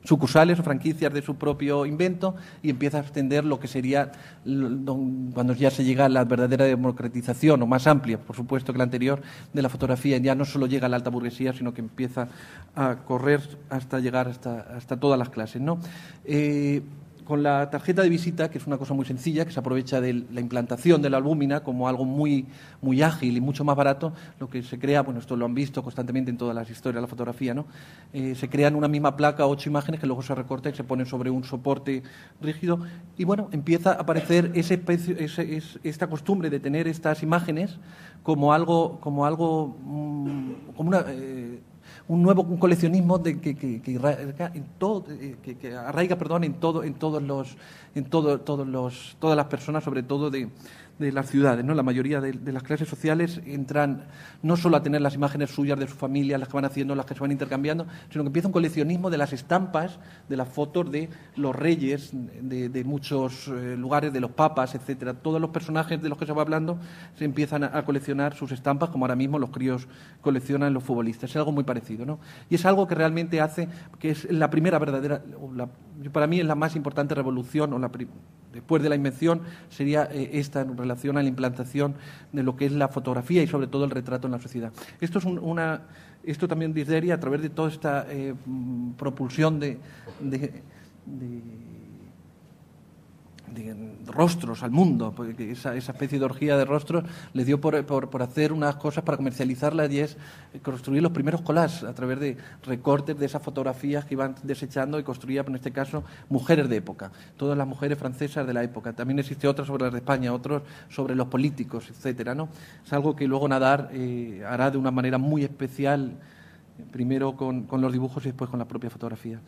sucursales o franquicias de su propio invento, y empieza a extender lo que sería, cuando ya se llega a la verdadera democratización, o más amplia, por supuesto, que la anterior, de la fotografía. Ya no solo llega a la alta burguesía, sino que empieza a correr hasta llegar hasta, hasta todas las clases, ¿no? Eh, con la tarjeta de visita, que es una cosa muy sencilla, que se aprovecha de la implantación de la albúmina como algo muy, muy ágil y mucho más barato, lo que se crea, bueno, esto lo han visto constantemente en todas las historias de la fotografía, ¿no? Eh, se crean una misma placa, ocho imágenes, que luego se recorta y se ponen sobre un soporte rígido. Y bueno, empieza a aparecer ese especie, ese, es, esta costumbre de tener estas imágenes como algo, como algo, como una... Eh, un nuevo un coleccionismo de, que, que, que, en todo, que, que arraiga perdón, en, todo, en, todos los, en todo, todos los, todas las personas, sobre todo de, de las ciudades, ¿no? La mayoría de, de las clases sociales entran no solo a tener las imágenes suyas, de su familia, las que van haciendo, las que se van intercambiando, sino que empieza un coleccionismo de las estampas, de las fotos de los reyes, de, de muchos lugares, de los papas, etcétera. Todos los personajes de los que se va hablando se empiezan a coleccionar sus estampas, como ahora mismo los críos coleccionan los futbolistas. Es algo muy parecido, ¿no? Y es algo que realmente hace, que es la primera verdadera, o la, para mí es la más importante revolución, o la después de la invención, sería eh, esta en relación a la implantación de lo que es la fotografía y sobre todo el retrato en la sociedad. Esto es un, una, esto también Dizderi, a través de toda esta eh, propulsión de, de, de de rostros al mundo, porque esa, esa especie de orgía de rostros le dio por, por, por hacer unas cosas para comercializarlas, y es construir los primeros collages a través de recortes de esas fotografías que iban desechando, y construía, en este caso, mujeres de época, todas las mujeres francesas de la época. También existe otras sobre las de España, otros sobre los políticos, etcétera, ¿no? Es algo que luego Nadar eh, hará de una manera muy especial, primero con, con los dibujos y después con la propia fotografía.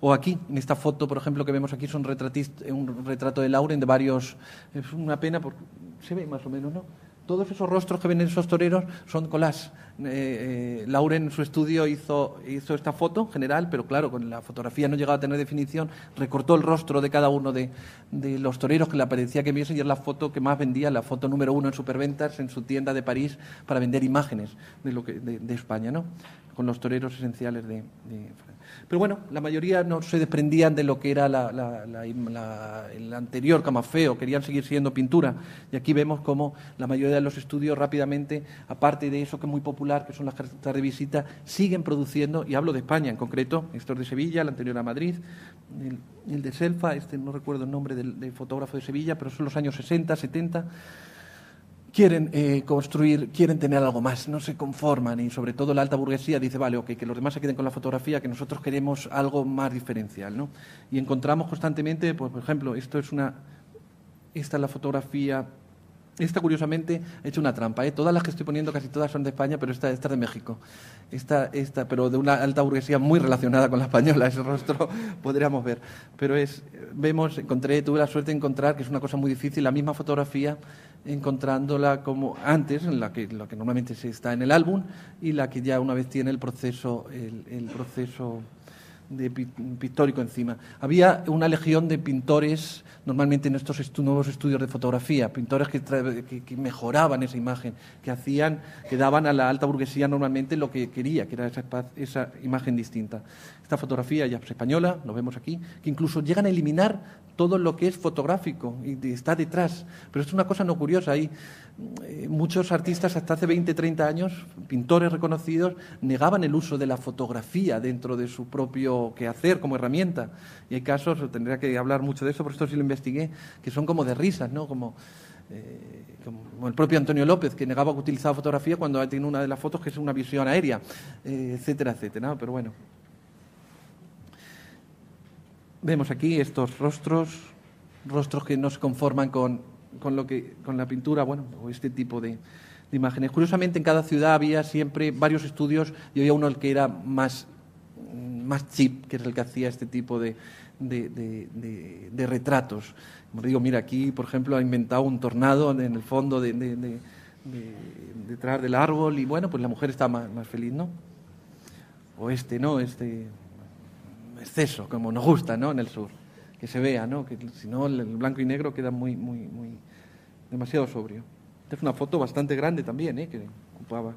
O aquí, en esta foto, por ejemplo, que vemos aquí, es un, un retrato de Lauren de varios... Es una pena porque se ve más o menos, ¿no? Todos esos rostros que ven esos toreros son collages. Eh, eh, Lauren en su estudio hizo, hizo esta foto en general, pero claro, con la fotografía no llegaba a tener definición, recortó el rostro de cada uno de, de los toreros que le parecía que viese, y es la foto que más vendía, la foto número uno en superventas, en su tienda de París, para vender imágenes de, lo que, de, de España, ¿no? Con los toreros esenciales de, de Francia. Pero bueno, la mayoría no se desprendían de lo que era la, la, la, la, el anterior camafeo, querían seguir siendo pintura. Y aquí vemos cómo la mayoría de los estudios rápidamente, aparte de eso que es muy popular, que son las cartas de visita, siguen produciendo, y hablo de España en concreto, esto es de Sevilla, el anterior a Madrid, el, el de Selfa, este no recuerdo el nombre del, del fotógrafo de Sevilla, pero son los años sesenta, setenta... Quieren eh, construir, quieren tener algo más, no se conforman, y sobre todo la alta burguesía dice, vale, ok, que los demás se queden con la fotografía, que nosotros queremos algo más diferencial, ¿no? Y encontramos constantemente, pues, por ejemplo, esto es una, esta es la fotografía Esta, curiosamente, he hecho una trampa, ¿eh? Todas las que estoy poniendo, casi todas son de España, pero esta, esta es de México. Esta, esta, pero de una alta burguesía muy relacionada con la española, ese rostro podríamos ver. Pero es, vemos, encontré, tuve la suerte de encontrar, que es una cosa muy difícil, la misma fotografía, encontrándola como antes, en la que, la que normalmente se está en el álbum, y la que ya una vez tiene el proceso, el, el proceso de pictórico encima. Había una legión de pintores, normalmente en estos estu nuevos estudios de fotografía, pintores que, que, que mejoraban esa imagen, que hacían, que daban a la alta burguesía normalmente lo que quería, que era esa, esa imagen distinta. Esta fotografía ya es española, lo vemos aquí, que incluso llegan a eliminar todo lo que es fotográfico y está detrás. Pero es una cosa no curiosa. Hay eh, muchos artistas hasta hace veinte, treinta años, pintores reconocidos, negaban el uso de la fotografía dentro de su propio quehacer como herramienta. Y hay casos, tendría que hablar mucho de eso, por esto sí lo investigué, que son como de risas, ¿no? Como, eh, como el propio Antonio López, que negaba que utilizaba fotografía cuando ha tenido una de las fotos que es una visión aérea, eh, etcétera, etcétera. Pero bueno. Vemos aquí estos rostros, rostros que no se conforman con, con, lo que, con la pintura, bueno, o este tipo de, de imágenes. Curiosamente, en cada ciudad había siempre varios estudios y había uno el que era más, más cheap, que es el que hacía este tipo de, de, de, de, de retratos. Como digo, mira, aquí, por ejemplo, ha inventado un tornado en el fondo de, de, de, de, detrás del árbol y, bueno, pues la mujer está más, más feliz, ¿no? O este, ¿no? Este... exceso, como nos gusta, ¿no?, en el sur, que se vea, ¿no?, que si no el blanco y negro queda muy, muy, muy demasiado sobrio. Esta es una foto bastante grande también, ¿eh?, que ocupaba.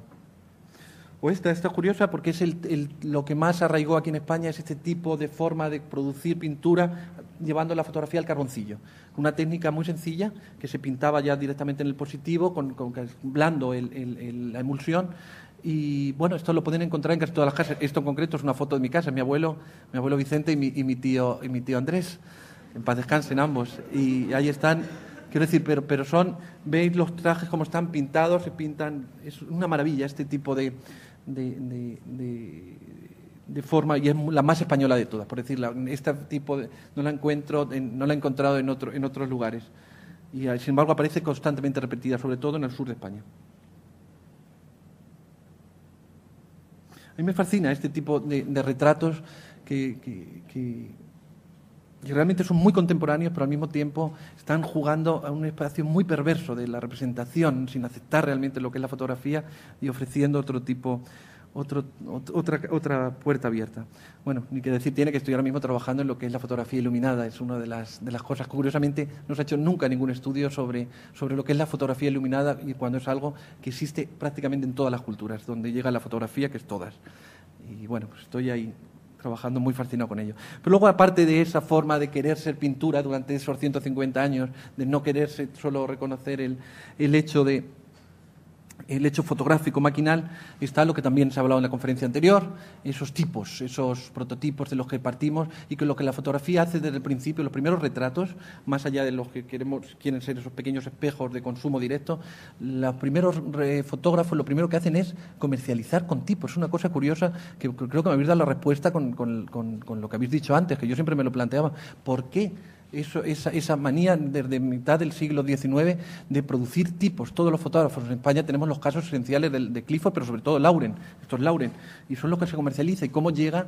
O esta, esta es curiosa porque es el, el, lo que más arraigó aquí en España, es este tipo de forma de producir pintura llevando la fotografía al carboncillo. Una técnica muy sencilla que se pintaba ya directamente en el positivo, con, con blando el, el, el, la emulsión. Y bueno, esto lo pueden encontrar en casi todas las casas. Esto en concreto es una foto de mi casa, mi abuelo, mi abuelo Vicente y mi, y mi tío y mi tío Andrés. En paz descansen ambos. Y ahí están, quiero decir, pero, pero son, veis los trajes como están pintados, se pintan, es una maravilla este tipo de, de, de, de, de forma, y es la más española de todas, por decirla. Este tipo de, no la encuentro, no la he encontrado en, otro, en otros lugares. Y sin embargo aparece constantemente repetida, sobre todo en el sur de España. A mí me fascina este tipo de, de retratos que, que, que, que realmente son muy contemporáneos, pero al mismo tiempo están jugando a un espacio muy perverso de la representación, sin aceptar realmente lo que es la fotografía y ofreciendo otro tipo, otro, otra, otra puerta abierta. Bueno, ni que decir tiene que estoy ahora mismo trabajando en lo que es la fotografía iluminada. Es una de las, de las cosas que curiosamente no se ha hecho nunca ningún estudio sobre, sobre lo que es la fotografía iluminada, y cuando es algo que existe prácticamente en todas las culturas, donde llega la fotografía, que es todas. Y bueno, pues estoy ahí trabajando muy fascinado con ello. Pero luego, aparte de esa forma de querer ser pintura durante esos ciento cincuenta años, de no quererse solo reconocer el, el hecho de el hecho fotográfico maquinal, está lo que también se ha hablado en la conferencia anterior, esos tipos, esos prototipos de los que partimos y que lo que la fotografía hace desde el principio, los primeros retratos, más allá de los que queremos, quieren ser esos pequeños espejos de consumo directo, los primeros fotógrafos lo primero que hacen es comercializar con tipos. Es una cosa curiosa que creo que me habéis dado la respuesta con, con, con, con lo que habéis dicho antes, que yo siempre me lo planteaba. ¿Por qué? Eso, esa, esa manía desde mitad del siglo diecinueve de producir tipos. Todos los fotógrafos en España tenemos los casos esenciales de, de Clifford, pero sobre todo Lauren. Esto es Lauren. Y son los que se comercializa. ¿Y cómo llega?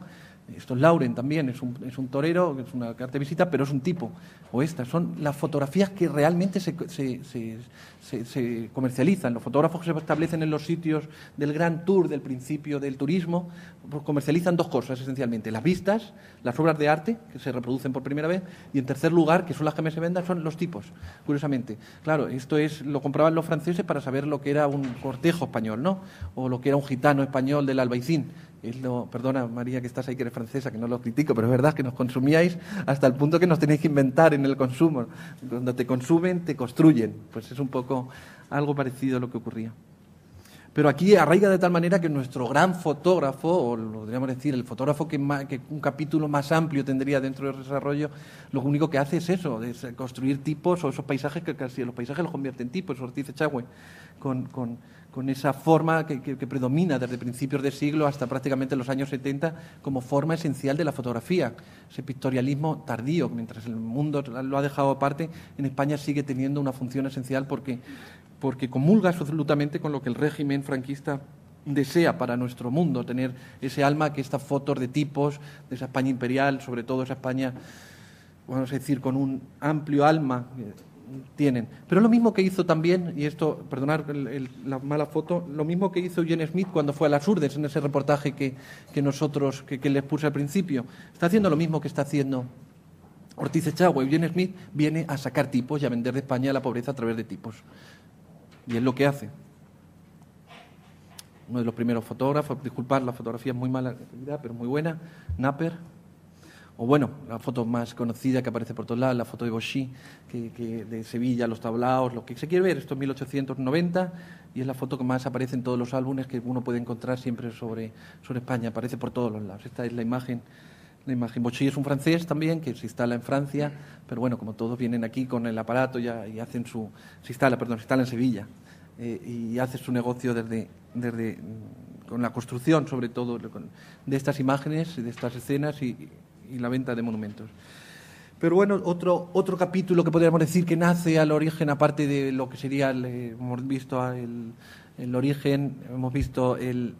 Esto es Lauren también. Es un, es un torero, es una carta de visita, pero es un tipo. O estas. Son las fotografías que realmente se, se, se, se, se comercializan. Los fotógrafos que se establecen en los sitios del Gran Tour, del principio del turismo, pues comercializan dos cosas esencialmente. Las vistas, las obras de arte, que se reproducen por primera vez, y en tercer lugar, que son las que más se vendan, son los tipos, curiosamente. Claro, esto es lo compraban los franceses para saber lo que era un cortejo español, ¿no? O lo que era un gitano español del Albaicín. Es lo, perdona, María, que estás ahí, que eres francesa, que no lo critico, pero es verdad que nos consumíais hasta el punto que nos tenéis que inventar en el consumo. Cuando te consumen, te construyen. Pues es un poco algo parecido a lo que ocurría. Pero aquí arraiga de tal manera que nuestro gran fotógrafo, o lo podríamos decir, el fotógrafo que, más, que un capítulo más amplio tendría dentro del desarrollo, lo único que hace es eso, es construir tipos o esos paisajes que casi los paisajes los convierte en tipos, Ortiz Echagüe, con, con, con esa forma que, que, que predomina desde principios de siglo hasta prácticamente los años setenta como forma esencial de la fotografía. Ese pictorialismo tardío, mientras el mundo lo ha dejado aparte, en España sigue teniendo una función esencial porque, porque comulga absolutamente con lo que el régimen franquista desea para nuestro mundo, tener ese alma que estas fotos de tipos, de esa España imperial, sobre todo esa España, vamos a decir, con un amplio alma, tienen. Pero lo mismo que hizo también, y esto, perdonad el, el, la mala foto, lo mismo que hizo Eugene Smith cuando fue a las Urdes, en ese reportaje que, que nosotros, que, que les puse al principio, está haciendo lo mismo que está haciendo Ortiz Echagüe. Eugene Smith viene a sacar tipos y a vender de España la pobreza a través de tipos. Y es lo que hace. Uno de los primeros fotógrafos, disculpad, la fotografía es muy mala calidad, pero muy buena, Napper. O bueno, la foto más conocida que aparece por todos lados, la foto de Bouchy, que, que de Sevilla, los tablaos, lo que se quiere ver, esto es mil ochocientos noventa, y es la foto que más aparece en todos los álbumes que uno puede encontrar siempre sobre, sobre España, aparece por todos los lados. Esta es la imagen, la imagen. Bouchy es un francés también, que se instala en Francia, pero bueno, como todos vienen aquí con el aparato y, y hacen su, se instala, perdón, se instala en Sevilla, eh, y hace su negocio desde... desde con la construcción, sobre todo, de estas imágenes, de estas escenas y, y la venta de monumentos. Pero bueno, otro, otro capítulo que podríamos decir que nace al origen, aparte de lo que sería, el, hemos visto el, el origen, hemos visto el,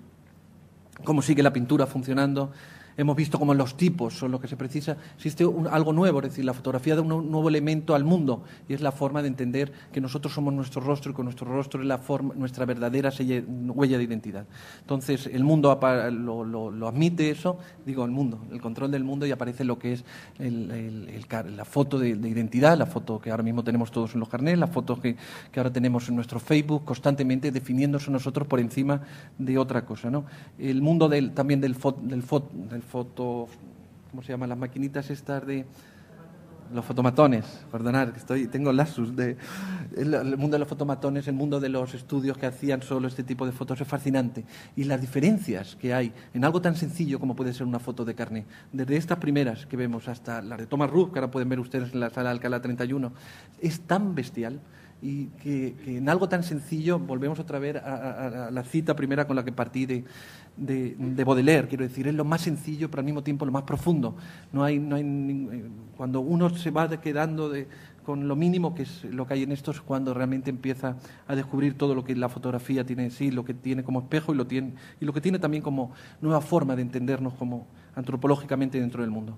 cómo sigue la pintura funcionando, hemos visto cómo los tipos son lo que se precisa, existe un, algo nuevo, es decir, la fotografía da un nuevo elemento al mundo y es la forma de entender que nosotros somos nuestro rostro y con nuestro rostro es la forma, nuestra verdadera selle, huella de identidad. Entonces, el mundo lo, lo, lo admite eso, digo, el mundo, el control del mundo y aparece lo que es el, el, el, la foto de, de identidad, la foto que ahora mismo tenemos todos en los carnets, las fotos que, que ahora tenemos en nuestro Facebook, constantemente definiéndose nosotros por encima de otra cosa, ¿no? El mundo del, también del fot, del, fot, del foto, ¿cómo se llaman las maquinitas estas de los fotomatones? Perdonad, que estoy, tengo lapsus de el, el mundo de los fotomatones, el mundo de los estudios que hacían solo este tipo de fotos es fascinante y las diferencias que hay en algo tan sencillo como puede ser una foto de carnet, desde estas primeras que vemos hasta las de Thomas Ruff, que ahora pueden ver ustedes en la sala Alcalá treinta y uno, es tan bestial. Y que, que en algo tan sencillo, volvemos otra vez a, a, a la cita primera con la que partí de, de, de Baudelaire, quiero decir, es lo más sencillo pero al mismo tiempo lo más profundo. No hay, no hay, cuando uno se va quedando de, con lo mínimo, que es lo que hay en esto, es cuando realmente empieza a descubrir todo lo que la fotografía tiene en sí, lo que tiene como espejo y lo, tiene, y lo que tiene también como nueva forma de entendernos como antropológicamente dentro del mundo.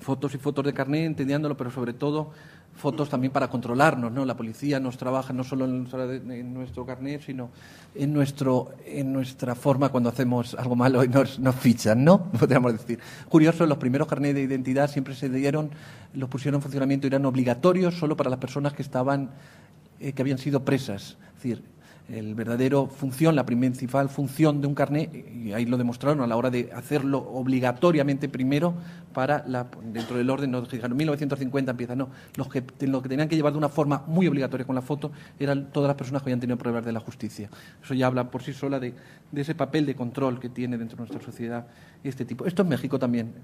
Fotos y fotos de carnet, entendiéndolo, pero sobre todo fotos también para controlarnos, ¿no? La policía nos trabaja no solo en nuestro carnet, sino en, nuestro, en nuestra forma cuando hacemos algo malo y nos, nos fichan, ¿no? Podríamos decir. Curioso, los primeros carnets de identidad siempre se dieron, los pusieron en funcionamiento y eran obligatorios solo para las personas que estaban, eh, que habían sido presas. Es decir, el verdadero función, la principal función de un carnet, y ahí lo demostraron a la hora de hacerlo obligatoriamente primero para la, dentro del orden, no dijeron mil novecientos cincuenta empieza, no, los que, los que tenían que llevar de una forma muy obligatoria con la foto eran todas las personas que habían tenido pruebas de la justicia. Eso ya habla por sí sola de, de ese papel de control que tiene dentro de nuestra sociedad este tipo. Esto es México también.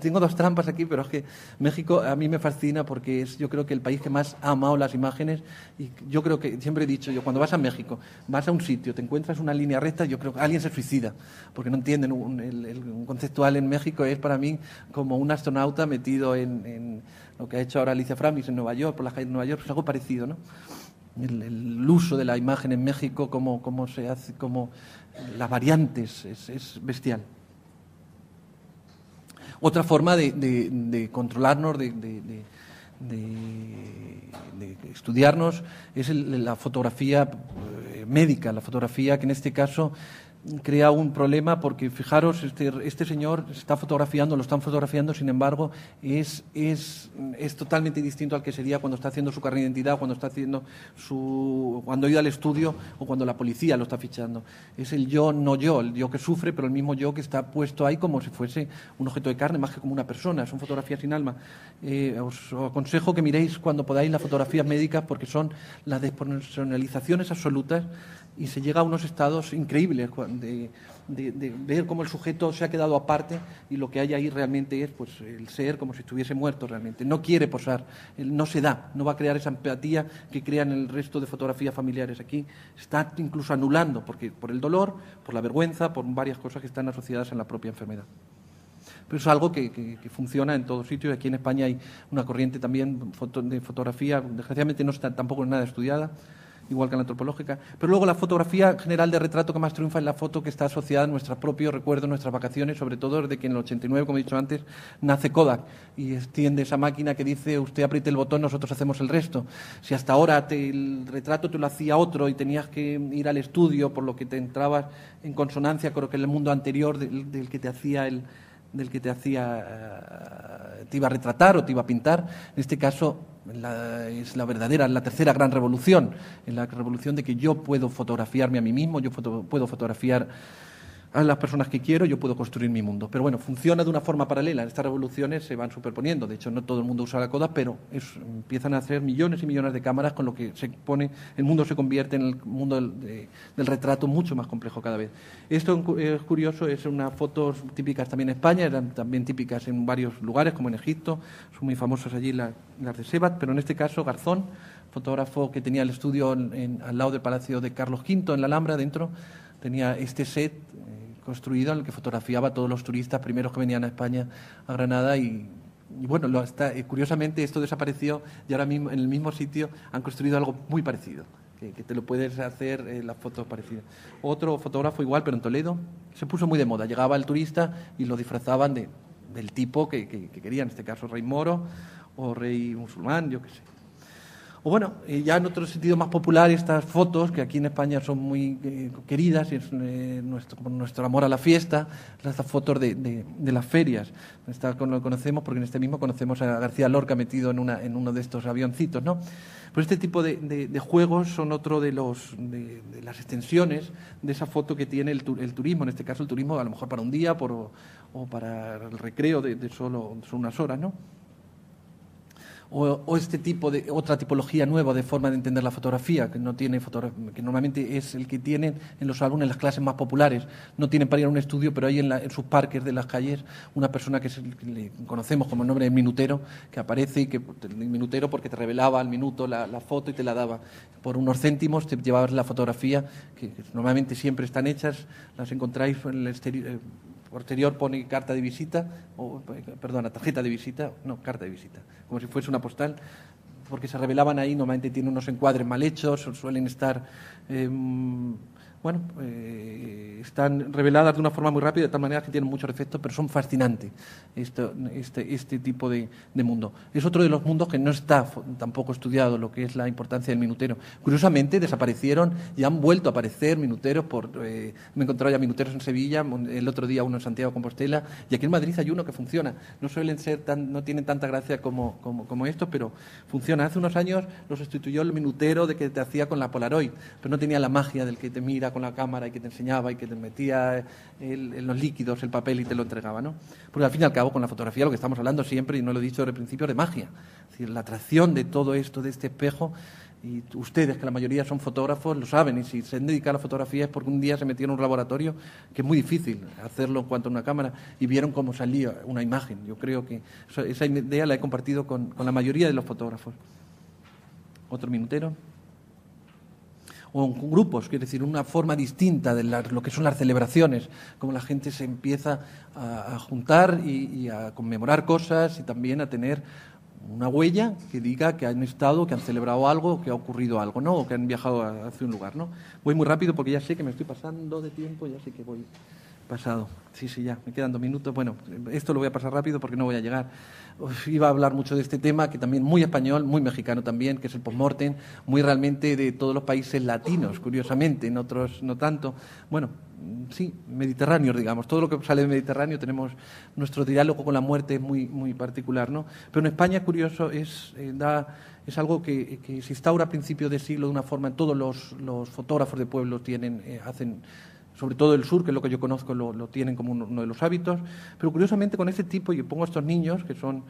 Tengo dos trampas aquí, pero es que México a mí me fascina porque es, yo creo que el país que más ha amado las imágenes, y yo creo que, siempre he dicho yo, cuando vas a México, vas a un sitio, te encuentras una línea recta, yo creo que alguien se suicida, porque no entienden. Un, el, el conceptual en México es para mí como un astronauta metido en, en lo que ha hecho ahora Alicia Framis en Nueva York, por las calles de Nueva York, es algo parecido, ¿no? El, el uso de la imagen en México, cómo, cómo se hace, cómo las variantes, es, es bestial. Otra forma de, de, de controlarnos, de, de, de De, de estudiarnos es el, la fotografía médica, la fotografía que en este caso crea un problema porque, fijaros, este, este señor está fotografiando, lo están fotografiando, sin embargo, es, es, es totalmente distinto al que sería cuando está haciendo su carnet de identidad, cuando está haciendo su, cuando ha ido al estudio o cuando la policía lo está fichando. Es el yo, no yo, el yo que sufre, pero el mismo yo que está puesto ahí como si fuese un objeto de carne, más que como una persona. Son fotografías sin alma. Eh, os aconsejo que miréis cuando podáis las fotografías médicas porque son las despersonalizaciones absolutas y se llega a unos estados increíbles de, de, de ver cómo el sujeto se ha quedado aparte y lo que hay ahí realmente es pues el ser como si estuviese muerto realmente. No quiere posar, no se da, no va a crear esa empatía que crean el resto de fotografías familiares aquí. Está incluso anulando porque por el dolor, por la vergüenza, por varias cosas que están asociadas en la propia enfermedad. Pero es algo que, que, que funciona en todos sitios. Aquí en España hay una corriente también foto, de fotografía, desgraciadamente no está tampoco nada estudiada, igual que en la antropológica. Pero luego la fotografía general de retrato que más triunfa es la foto que está asociada a nuestros propios recuerdos, nuestras vacaciones, sobre todo desde que en el ochenta y nueve, como he dicho antes, nace Kodak y extiende esa máquina que dice usted apriete el botón, nosotros hacemos el resto. Si hasta ahora te, el retrato te lo hacía otro y tenías que ir al estudio, por lo que te entrabas en consonancia con lo que el mundo anterior del, del que te hacía el... del que te hacía, te iba a retratar o te iba a pintar. En este caso la, es la verdadera, la tercera gran revolución, en la revolución de que yo puedo fotografiarme a mí mismo, yo foto, puedo fotografiar a las personas que quiero, yo puedo construir mi mundo. Pero bueno, funciona de una forma paralela, estas revoluciones se van superponiendo, de hecho no todo el mundo usa la Kodak, pero es, empiezan a hacer millones y millones de cámaras, con lo que se pone, el mundo se convierte en el mundo del, de, del retrato mucho más complejo cada vez. Esto es curioso, es unas fotos típicas también en España, eran también típicas en varios lugares, como en Egipto, son muy famosas allí las, las de Sebat, pero en este caso Garzón, fotógrafo que tenía el estudio en, en, al lado del Palacio de Carlos quinto, en la Alhambra, dentro, tenía este set construido en el que fotografiaba a todos los turistas primeros que venían a España, a Granada, y, y bueno, lo está, curiosamente esto desapareció y ahora mismo en el mismo sitio han construido algo muy parecido, que, que te lo puedes hacer eh, las fotos parecidas. Otro fotógrafo igual, pero en Toledo, se puso muy de moda, llegaba el turista y lo disfrazaban de, del tipo que, que, que querían, en este caso rey moro o rey musulmán, yo qué sé. O bueno, ya en otro sentido más popular, estas fotos, que aquí en España son muy eh, queridas, y es eh, nuestro, nuestro amor a la fiesta, estas fotos de, de, de las ferias. Esta lo conocemos porque en este mismo conocemos a García Lorca metido en, una, en uno de estos avioncitos, ¿no? Pero este tipo de, de, de juegos son otro de, los, de, de las extensiones de esa foto que tiene el, tu, el turismo, en este caso el turismo a lo mejor para un día por, o para el recreo de, de solo, solo unas horas, ¿no? O, o este tipo de otra tipología nueva de forma de entender la fotografía, que no tiene fotografía, que normalmente es el que tienen en los álbumes las clases más populares. No tienen para ir a un estudio, pero hay en, la, en sus parques de las calles una persona que, es el, que le conocemos como el nombre de minutero, que aparece y que el minutero porque te revelaba al minuto la, la foto y te la daba. Por unos céntimos te llevabas la fotografía, que, que normalmente siempre están hechas, las encontráis en el exterior. Eh, Posterior pone carta de visita, o, perdona, tarjeta de visita, no, carta de visita, como si fuese una postal, porque se revelaban ahí, normalmente tienen unos encuadres mal hechos, suelen estar, eh, bueno, eh, están reveladas de una forma muy rápida, de tal manera que tienen muchos efectos, pero son fascinantes esto, este, este tipo de, de mundo. Es otro de los mundos que no está tampoco estudiado, lo que es la importancia del minutero. Curiosamente desaparecieron y han vuelto a aparecer minuteros, por, eh, me he encontrado ya minuteros en Sevilla, el otro día uno en Santiago de Compostela, y aquí en Madrid hay uno que funciona. No suelen ser tan, no tienen tanta gracia como, como, como estos, pero funciona. Hace unos años lo sustituyó el minutero de que te hacía con la Polaroid, pero no tenía la magia del que te mira con la cámara y que te enseñaba y que te metía el, el, los líquidos, el papel y te lo entregaba, ¿no? Porque al fin y al cabo con la fotografía lo que estamos hablando siempre, y no lo he dicho desde el principio, de magia. Es decir, la atracción de todo esto, de este espejo, y ustedes que la mayoría son fotógrafos lo saben, y si se han dedicado a la fotografía es porque un día se metieron en un laboratorio que es muy difícil hacerlo en cuanto a una cámara y vieron cómo salía una imagen. Yo creo que esa idea la he compartido con, con la mayoría de los fotógrafos. Otro minutero. O en grupos, quiere decir, una forma distinta de la, lo que son las celebraciones, como la gente se empieza a, a juntar y, y a conmemorar cosas y también a tener una huella que diga que han estado, que han celebrado algo, que ha ocurrido algo, ¿no? O que han viajado hacia un lugar, ¿no? Voy muy rápido porque ya sé que me estoy pasando de tiempo, ya sé que voy pasado. Sí, sí, ya, me quedan dos minutos. Bueno, esto lo voy a pasar rápido porque no voy a llegar. Os iba a hablar mucho de este tema, que también muy español, muy mexicano también, que es el postmortem, muy realmente de todos los países latinos, curiosamente, en otros no tanto. Bueno, sí, mediterráneos, digamos, todo lo que sale del Mediterráneo tenemos nuestro diálogo con la muerte muy, muy particular, ¿no? Pero en España, curioso, es, eh, da, es algo que, que se instaura a principios de siglo de una forma, todos los, los fotógrafos de pueblo tienen, eh, hacen... sobre todo el sur, que es lo que yo conozco, lo, lo tienen como uno de los hábitos, pero curiosamente con este tipo, y pongo a estos niños, que son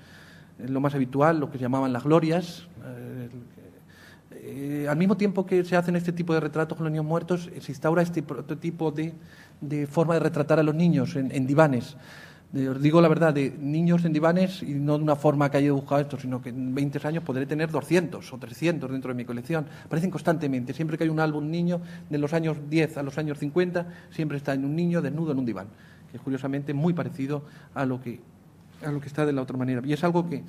lo más habitual, lo que se llamaban las glorias, eh, eh, al mismo tiempo que se hacen este tipo de retratos con los niños muertos, se instaura este prototipo de, de forma de retratar a los niños en, en divanes. Eh, os digo la verdad, de niños en divanes, y no de una forma que haya buscado esto, sino que en veinte años podré tener doscientos o trescientos dentro de mi colección. Aparecen constantemente. Siempre que hay un álbum niño, de los años diez a los años cincuenta, siempre está en un niño desnudo en un diván, que es curiosamente muy parecido a lo que, a lo que está de la otra manera. Y es algo que,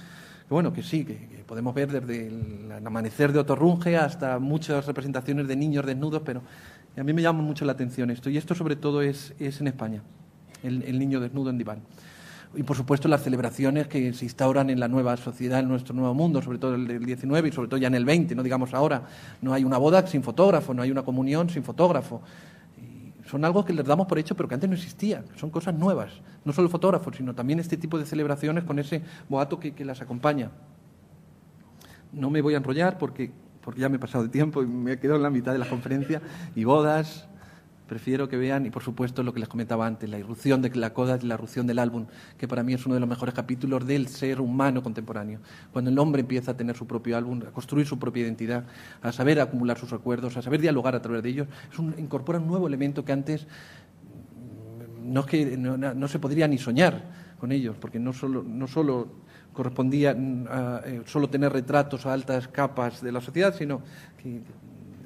bueno, que sí, que, que podemos ver desde el amanecer de Otorrunge hasta muchas representaciones de niños desnudos, pero a mí me llama mucho la atención esto. Y esto sobre todo es, es en España. El, el niño desnudo en diván. Y, por supuesto, las celebraciones que se instauran en la nueva sociedad, en nuestro nuevo mundo, sobre todo el del diecinueve y sobre todo ya en el veinte, no digamos ahora. No hay una boda sin fotógrafo, no hay una comunión sin fotógrafo. Y son algo que les damos por hecho, pero que antes no existía. Son cosas nuevas, no solo fotógrafos, sino también este tipo de celebraciones con ese boato que, que las acompaña. No me voy a enrollar porque, porque ya me he pasado de tiempo y me he quedado en la mitad de la conferencia. Y bodas... Prefiero que vean, y por supuesto lo que les comentaba antes, la irrupción de la coda y la irrupción del álbum, que para mí es uno de los mejores capítulos del ser humano contemporáneo. Cuando el hombre empieza a tener su propio álbum, a construir su propia identidad, a saber acumular sus recuerdos, a saber dialogar a través de ellos, es un, incorpora un nuevo elemento que antes no, es que, no, no se podría ni soñar con ellos, porque no solo, no solo correspondía a, eh, solo tener retratos a altas capas de la sociedad, sino que...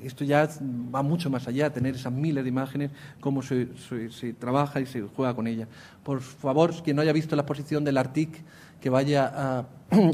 Esto ya va mucho más allá, tener esas miles de imágenes, cómo se, se, se trabaja y se juega con ellas. Por favor, quien no haya visto la exposición del Artic, que vaya a,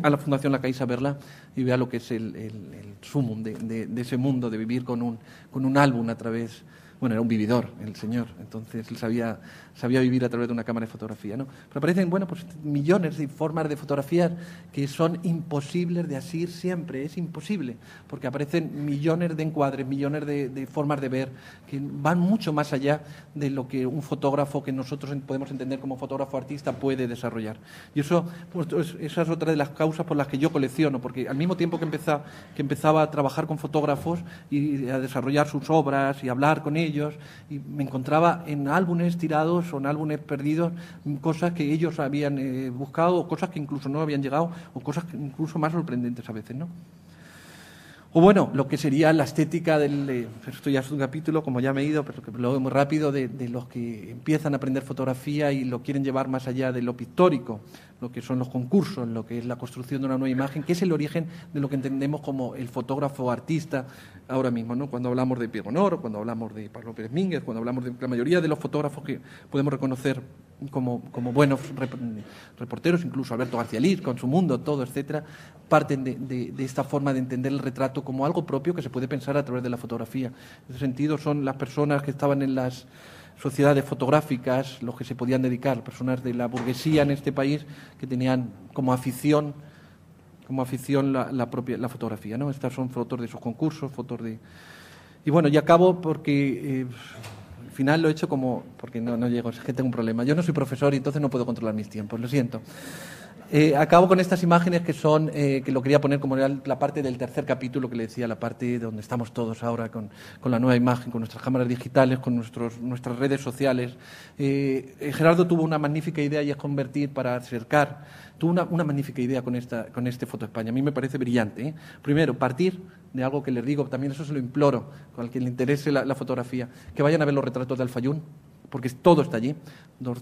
a la Fundación La Caixa a verla y vea lo que es el, el, el sumum de, de, de ese mundo, de vivir con un, con un álbum a través... Bueno, era un vividor el señor, entonces él sabía, sabía vivir a través de una cámara de fotografía, ¿no? Pero aparecen, bueno, pues millones de formas de fotografías que son imposibles de asir siempre, es imposible, porque aparecen millones de encuadres, millones de, de formas de ver, que van mucho más allá de lo que un fotógrafo que nosotros podemos entender como fotógrafo artista puede desarrollar. Y eso, pues, esa es otra de las causas por las que yo colecciono, porque al mismo tiempo que empezaba, que empezaba a trabajar con fotógrafos y a desarrollar sus obras y hablar con ellos, ellos y me encontraba en álbumes tirados o en álbumes perdidos cosas que ellos habían eh, buscado, o cosas que incluso no habían llegado, o cosas que incluso más sorprendentes a veces, ¿no? O bueno, lo que sería la estética del... Eh, esto ya es un capítulo, como ya me he ido, pero que lo veo muy rápido, de, de los que empiezan a aprender fotografía y lo quieren llevar más allá de lo pictórico, lo que son los concursos, lo que es la construcción de una nueva imagen, que es el origen de lo que entendemos como el fotógrafo artista ahora mismo, ¿no? Cuando hablamos de Pierre Bonheur, cuando hablamos de Pablo Pérez Mínguez, cuando hablamos de la mayoría de los fotógrafos que podemos reconocer como, como buenos reporteros, incluso Alberto García Lís, con su mundo, todo, etcétera, parten de, de, de esta forma de entender el retrato como algo propio que se puede pensar a través de la fotografía. En ese sentido, son las personas que estaban en las sociedades fotográficas, los que se podían dedicar, personas de la burguesía en este país que tenían como afición, como afición la, la propia la fotografía, ¿no? Estas son fotos de sus concursos, fotos de... Y bueno, y acabo porque... Eh, Al final lo he hecho como... porque no, no llego, es que tengo un problema. Yo no soy profesor y entonces no puedo controlar mis tiempos, lo siento. Eh, acabo con estas imágenes que son... Eh, que lo quería poner como la parte del tercer capítulo que le decía, la parte donde estamos todos ahora con, con la nueva imagen, con nuestras cámaras digitales, con nuestros, nuestras redes sociales. Eh, eh, Gerardo tuvo una magnífica idea y es convertir para acercar. Tuvo una, una magnífica idea con, esta, con este Foto España. A mí me parece brillante, ¿eh? Primero, partir... de algo que les digo, también eso se lo imploro, al que le interese la, la fotografía, que vayan a ver los retratos de Alfayún, porque todo está allí.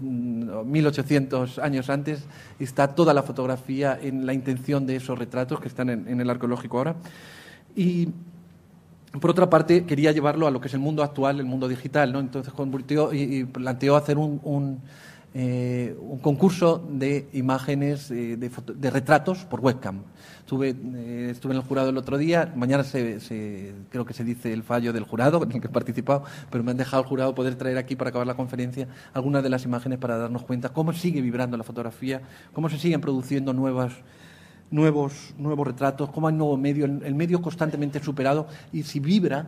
mil ochocientos años antes está toda la fotografía en la intención de esos retratos que están en, en el arqueológico ahora. Y, por otra parte, quería llevarlo a lo que es el mundo actual, el mundo digital, ¿no? Entonces convirtió y, y planteó hacer un... un Eh, un concurso de imágenes, eh, de, foto, de retratos por webcam. Estuve, eh, estuve en el jurado el otro día, mañana se, se, creo que se dice el fallo del jurado en el que he participado, pero me han dejado el jurado poder traer aquí para acabar la conferencia algunas de las imágenes para darnos cuenta cómo sigue vibrando la fotografía, cómo se siguen produciendo nuevas... nuevos, nuevos retratos, cómo hay nuevo medio, el, el medio constantemente superado, y si vibra...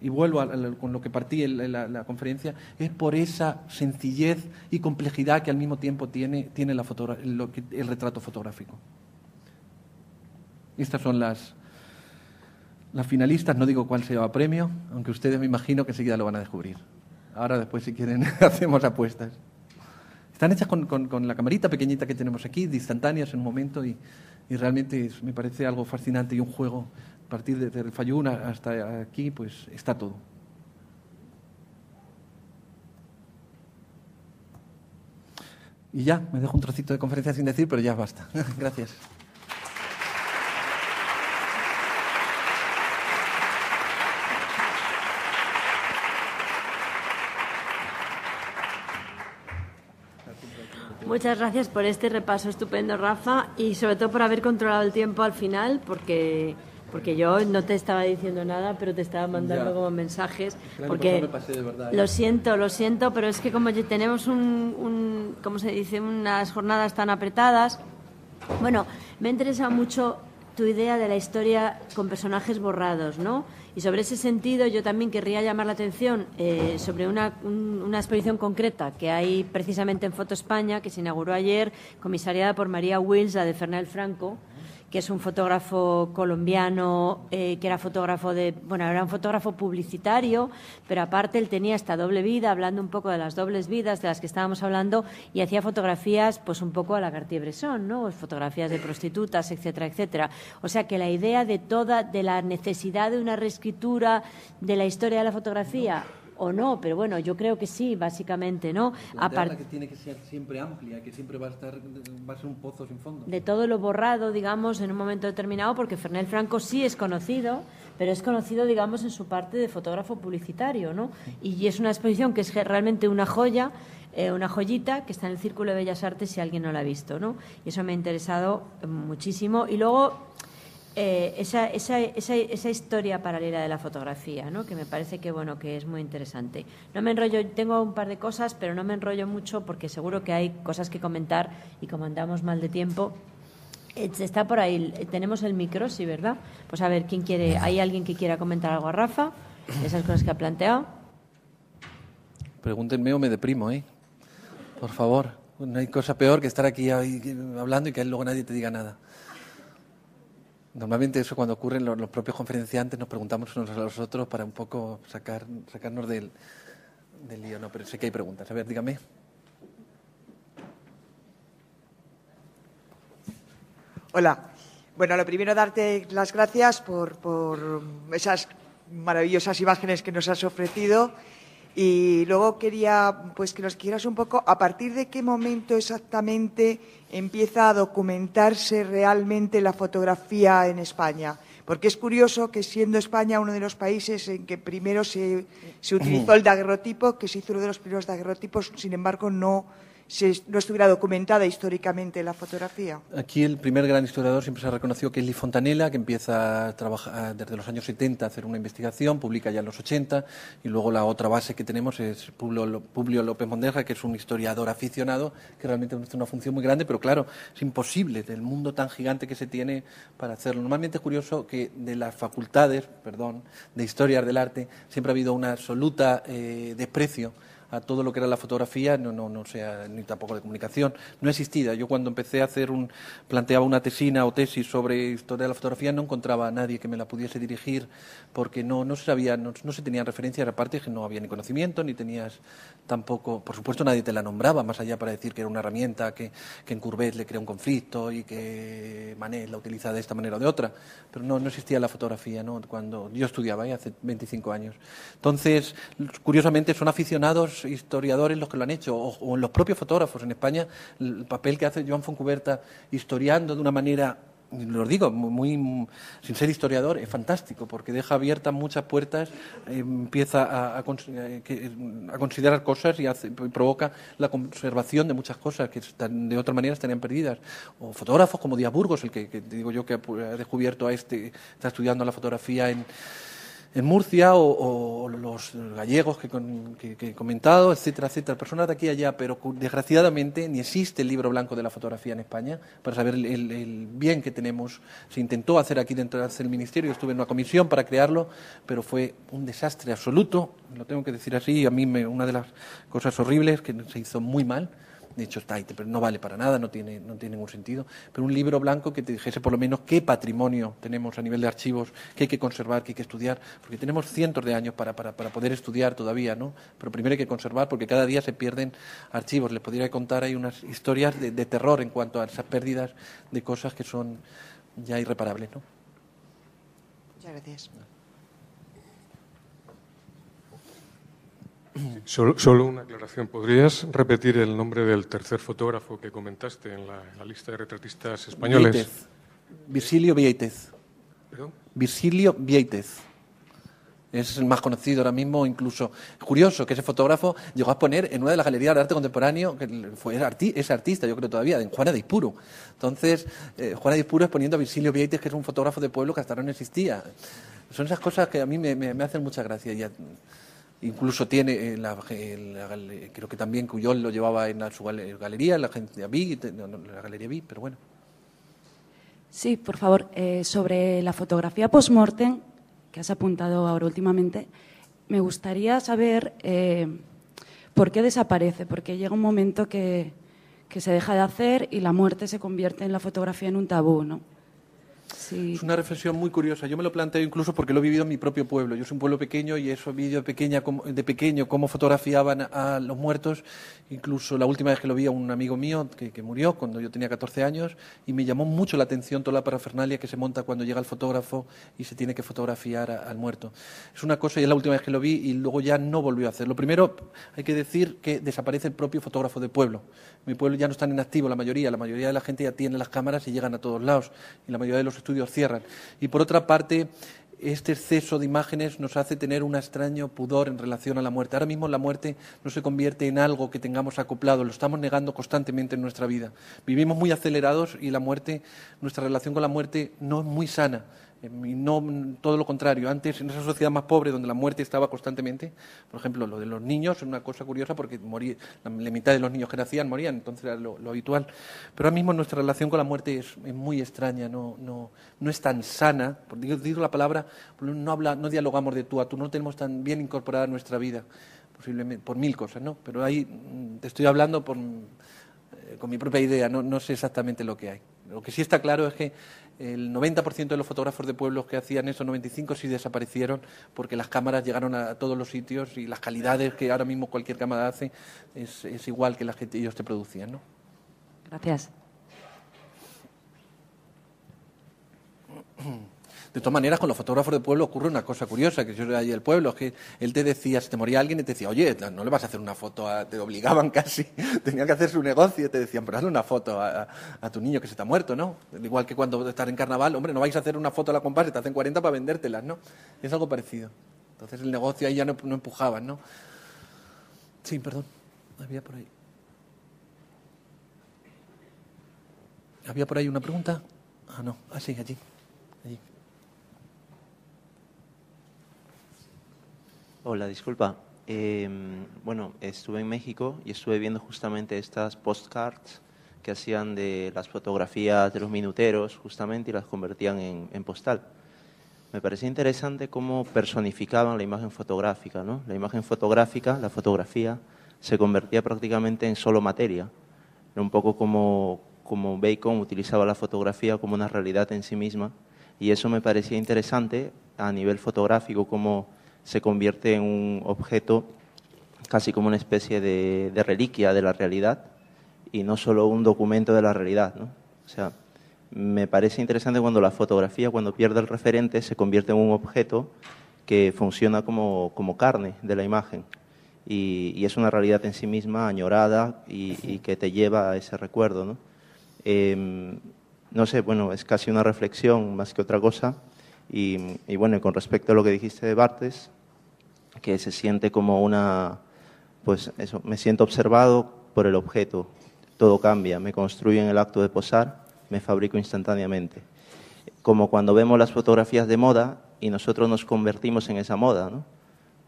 y vuelvo a, a, con lo que partí en la, la conferencia, es por esa sencillez y complejidad que al mismo tiempo tiene, tiene la foto, lo que, el retrato fotográfico. Estas son las, las finalistas, no digo cuál se lleva premio, aunque ustedes me imagino que enseguida lo van a descubrir. Ahora después, si quieren, hacemos apuestas. Están hechas con, con, con la camarita pequeñita que tenemos aquí, de instantáneas en un momento, y, y realmente es, me parece algo fascinante y un juego a partir de Fayún hasta aquí, pues está todo. Y ya, me dejo un trocito de conferencia sin decir, pero ya basta. Gracias. Muchas gracias por este repaso estupendo, Rafa, y sobre todo por haber controlado el tiempo al final, porque porque yo no te estaba diciendo nada, pero te estaba mandando ya. como mensajes. Claro, porque me pasé de verdad, lo siento, lo siento, pero es que como tenemos un, un, ¿cómo se dice?, unas jornadas tan apretadas. Bueno, me interesa mucho tu idea de la historia con personajes borrados, ¿no? Y sobre ese sentido yo también querría llamar la atención eh, sobre una, un, una exposición concreta que hay precisamente en Foto España, que se inauguró ayer, comisariada por María Wills, la de Fernández Franco, que es un fotógrafo colombiano, eh, que era fotógrafo de, bueno, era un fotógrafo publicitario, pero aparte él tenía esta doble vida, hablando un poco de las dobles vidas de las que estábamos hablando, y hacía fotografías, pues un poco a la Cartier-Bresson, ¿no? Fotografías de prostitutas, etcétera, etcétera. O sea que la idea de toda, de la necesidad de una reescritura de la historia de la fotografía. O no, pero bueno, yo creo que sí, básicamente, ¿no? Aparte que tiene que ser siempre amplia, que siempre va a estar, va a ser un pozo sin fondo. De todo lo borrado, digamos, en un momento determinado, porque Fernández Franco sí es conocido, pero es conocido, digamos, en su parte de fotógrafo publicitario, ¿no? Y es una exposición que es realmente una joya, eh, una joyita que está en el Círculo de Bellas Artes si alguien no la ha visto, ¿no? Y eso me ha interesado muchísimo. Y luego Eh, esa, esa, esa, esa historia paralela de la fotografía, ¿no? Que me parece que, bueno, que es muy interesante. No me enrollo, tengo un par de cosas, pero no me enrollo mucho porque seguro que hay cosas que comentar y como andamos mal de tiempo, está por ahí, tenemos el micro, sí, ¿verdad? Pues a ver, ¿quién quiere? ¿Hay alguien que quiera comentar algo a Rafa? Esas cosas que ha planteado. Pregúntenme o me deprimo, ¿eh? Por favor, no hay cosa peor que estar aquí hablando y que luego nadie te diga nada. Normalmente eso cuando ocurre, los, los propios conferenciantes nos preguntamos unos a los otros para un poco sacar, sacarnos del, del lío. No, pero sé que hay preguntas. A ver, dígame. Hola. Bueno, lo primero, darte las gracias por, por esas maravillosas imágenes que nos has ofrecido. Y luego quería pues que nos quieras un poco a partir de qué momento exactamente empieza a documentarse realmente la fotografía en España. Porque es curioso que siendo España uno de los países en que primero se, se utilizó el daguerrotipo, que se hizo uno de los primeros daguerrotipos, sin embargo no, se, no estuviera documentada históricamente la fotografía. Aquí el primer gran historiador siempre se ha reconocido que es Luis Fontanella, que empieza a trabajar desde los años setenta a hacer una investigación, publica ya en los ochenta, y luego la otra base que tenemos es Publio, Publio López Mondeja, que es un historiador aficionado, que realmente hace una función muy grande, pero claro, es imposible del mundo tan gigante que se tiene para hacerlo. Normalmente es curioso que de las facultades, perdón, de historias del arte, siempre ha habido una absoluta eh, desprecio a todo lo que era la fotografía, no, no, no sea ni tampoco de comunicación, no existía. Yo cuando empecé a hacer un, planteaba una tesina o tesis sobre historia de la fotografía, no encontraba a nadie que me la pudiese dirigir porque no, no se sabía, no, no se tenían referencias, aparte que no había ni conocimiento, ni tenías tampoco, por supuesto nadie te la nombraba, más allá para decir que era una herramienta que, que en Courbet le crea un conflicto y que Manet la utiliza de esta manera o de otra, pero no, no existía la fotografía, ¿no? Cuando yo estudiaba, ¿eh? Hace veinticinco años. Entonces, curiosamente son aficionados historiadores los que lo han hecho, o, o los propios fotógrafos. En España, el papel que hace Joan Fontcuberta historiando de una manera, lo digo, muy, muy sin ser historiador, es fantástico, porque deja abiertas muchas puertas, eh, empieza a, a, a considerar cosas y hace, provoca la conservación de muchas cosas que están, de otra manera estarían perdidas. O fotógrafos como Díaz Burgos, el que, que digo yo que ha descubierto a este, está estudiando la fotografía en... en Murcia, o, o los gallegos que, con, que, que he comentado, etcétera, etcétera, personas de aquí y allá, pero desgraciadamente ni existe el libro blanco de la fotografía en España para saber el, el, el bien que tenemos. Se intentó hacer aquí dentro del Ministerio, estuve en una comisión para crearlo, pero fue un desastre absoluto, lo tengo que decir así, a mí me, una de las cosas horribles que se hizo muy mal. De hecho, está ahí, pero no vale para nada, no tiene, no tiene ningún sentido. Pero un libro blanco que te dijese por lo menos qué patrimonio tenemos a nivel de archivos, que hay que conservar, que hay que estudiar, porque tenemos cientos de años para, para, para poder estudiar todavía, ¿no? Pero primero hay que conservar, porque cada día se pierden archivos. Les podría contar ahí unas historias de, de terror en cuanto a esas pérdidas de cosas que son ya irreparables, ¿no? Muchas gracias. Solo, solo una aclaración. ¿Podrías repetir el nombre del tercer fotógrafo que comentaste en la, en la lista de retratistas españoles? Vieites. Virgilio Vieites. ¿Perdón? Virgilio Vieites. Es el más conocido ahora mismo, incluso. Curioso que ese fotógrafo llegó a poner en una de las galerías de arte contemporáneo, que fue, es, arti es artista, yo creo todavía, en Juana de Ispuro. Entonces, eh, Juana de Ispuro exponiendo a Virgilio Vieites, que es un fotógrafo de pueblo que hasta ahora no existía. Son esas cosas que a mí me, me, me hacen mucha gracia. Ya, incluso tiene, eh, la, la, creo que también Cuyol lo llevaba en la, su galería, la gente Vic, no, no, la galería Vic, pero bueno. Sí, por favor, eh, sobre la fotografía post-mortem, que has apuntado ahora últimamente, me gustaría saber eh, por qué desaparece, porque llega un momento que, que se deja de hacer y la muerte se convierte en la fotografía en un tabú, ¿no? Sí. Es una reflexión muy curiosa. Yo me lo planteo incluso porque lo he vivido en mi propio pueblo. Yo soy un pueblo pequeño y eso he vivido de pequeño, cómo fotografiaban a los muertos. Incluso la última vez que lo vi a un amigo mío que, que murió cuando yo tenía catorce años, y me llamó mucho la atención toda la parafernalia que se monta cuando llega el fotógrafo y se tiene que fotografiar a, al muerto. Es una cosa, y es la última vez que lo vi y luego ya no volvió a hacerlo. Primero, hay que decir que desaparece el propio fotógrafo de pueblo. En mi pueblo ya no están en activo la mayoría. La mayoría de la gente ya tiene las cámaras y llegan a todos lados. Y la mayoría de los estudios cierran. Y por otra parte, este exceso de imágenes nos hace tener un extraño pudor en relación a la muerte. Ahora mismo la muerte no se convierte en algo que tengamos acoplado, lo estamos negando constantemente en nuestra vida. Vivimos muy acelerados y la muerte, nuestra relación con la muerte no es muy sana. No, todo lo contrario. Antes, en esa sociedad más pobre donde la muerte estaba constantemente, por ejemplo, lo de los niños es una cosa curiosa porque moría, la mitad de los niños que nacían morían, entonces era lo, lo habitual. Pero ahora mismo nuestra relación con la muerte es, es muy extraña, no, no, no es tan sana. Digo, digo la palabra, no, habla, no dialogamos de tú a tú, no tenemos tan bien incorporada nuestra vida, posiblemente por mil cosas, ¿no? Pero ahí te estoy hablando por, eh, con mi propia idea, no, no sé exactamente lo que hay. Lo que sí está claro es que el noventa por ciento de los fotógrafos de pueblos que hacían eso, noventa y cinco por ciento sí desaparecieron porque las cámaras llegaron a todos los sitios y las calidades que ahora mismo cualquier cámara hace es, es igual que las que ellos te producían, ¿no? Gracias. De todas maneras, con los fotógrafos de pueblo ocurre una cosa curiosa, que yo era allí del pueblo, es que él te decía, si te moría alguien, y te decía, oye, no le vas a hacer una foto, a... te obligaban casi, tenían que hacer su negocio, y te decían, pero hazle una foto a, a tu niño que se te ha muerto, ¿no? Igual que cuando estás en carnaval, hombre, no vais a hacer una foto a la comparsa, te hacen cuarenta para vendértelas, ¿no? Es algo parecido. Entonces el negocio ahí ya no, no empujaban, ¿no? Sí, perdón, había por ahí. ¿Había por ahí una pregunta? Ah, no, ah, sí, allí, allí. Hola, disculpa. Eh, bueno, estuve en México y estuve viendo justamente estas postcards que hacían de las fotografías de los minuteros, justamente, y las convertían en, en postal. Me parecía interesante cómo personificaban la imagen fotográfica, ¿no? La imagen fotográfica, la fotografía, se convertía prácticamente en solo materia. Era un poco como, como Bacon utilizaba la fotografía como una realidad en sí misma, y eso me parecía interesante a nivel fotográfico, como se convierte en un objeto casi como una especie de, de reliquia de la realidad y no solo un documento de la realidad, ¿no? O sea, me parece interesante cuando la fotografía, cuando pierde el referente, se convierte en un objeto que funciona como, como carne de la imagen y, y es una realidad en sí misma añorada y, y que te lleva a ese recuerdo, ¿no? Eh, no sé, bueno, es casi una reflexión más que otra cosa. Y, y bueno, con respecto a lo que dijiste de Barthes, que se siente como una, pues eso, me siento observado por el objeto, todo cambia, me construyo en el acto de posar, me fabrico instantáneamente. Como cuando vemos las fotografías de moda y nosotros nos convertimos en esa moda, ¿no?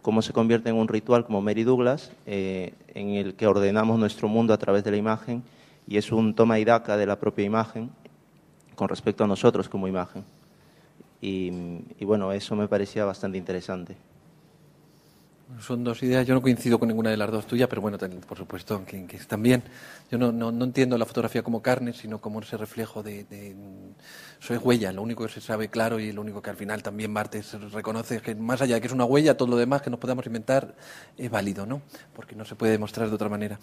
Cómo se convierte en un ritual como Mary Douglas, eh, en el que ordenamos nuestro mundo a través de la imagen y es un toma y daca de la propia imagen con respecto a nosotros como imagen. Y, y bueno, eso me parecía bastante interesante. Son dos ideas, yo no coincido con ninguna de las dos tuyas, pero bueno, por supuesto que, que están bien. Yo no, no, no entiendo la fotografía como carne, sino como ese reflejo de, de... Eso es huella, lo único que se sabe claro y lo único que al final también Barthes reconoce es que más allá de que es una huella, todo lo demás que nos podamos inventar es válido, ¿no? Porque no se puede demostrar de otra manera.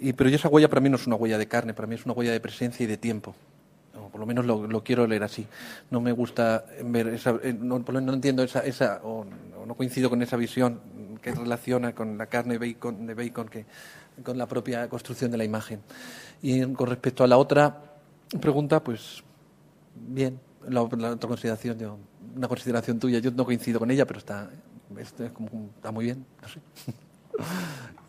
Y, pero esa huella para mí no es una huella de carne, para mí es una huella de presencia y de tiempo. por lo menos lo, lo quiero leer así. No me gusta ver esa, no, no entiendo esa, esa o, o no coincido con esa visión que relaciona con la carne bacon, de bacon que con la propia construcción de la imagen. Y con respecto a la otra pregunta, pues bien, la, la otra consideración, yo, una consideración tuya, yo no coincido con ella, pero está, está, está muy bien, no sé.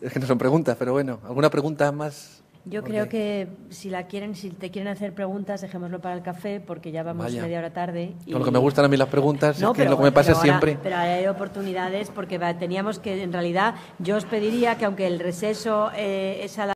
Es que no son preguntas, pero bueno, ¿alguna pregunta más? Yo creo que si la quieren, si te quieren hacer preguntas, dejémoslo para el café, porque ya vamos Vaya. media hora tarde. Y... Lo que me gustan a mí las preguntas no, es pero, que es lo que me pasa ahora, siempre. Pero ahora hay oportunidades, porque teníamos que, en realidad, yo os pediría que aunque el receso eh, es a la...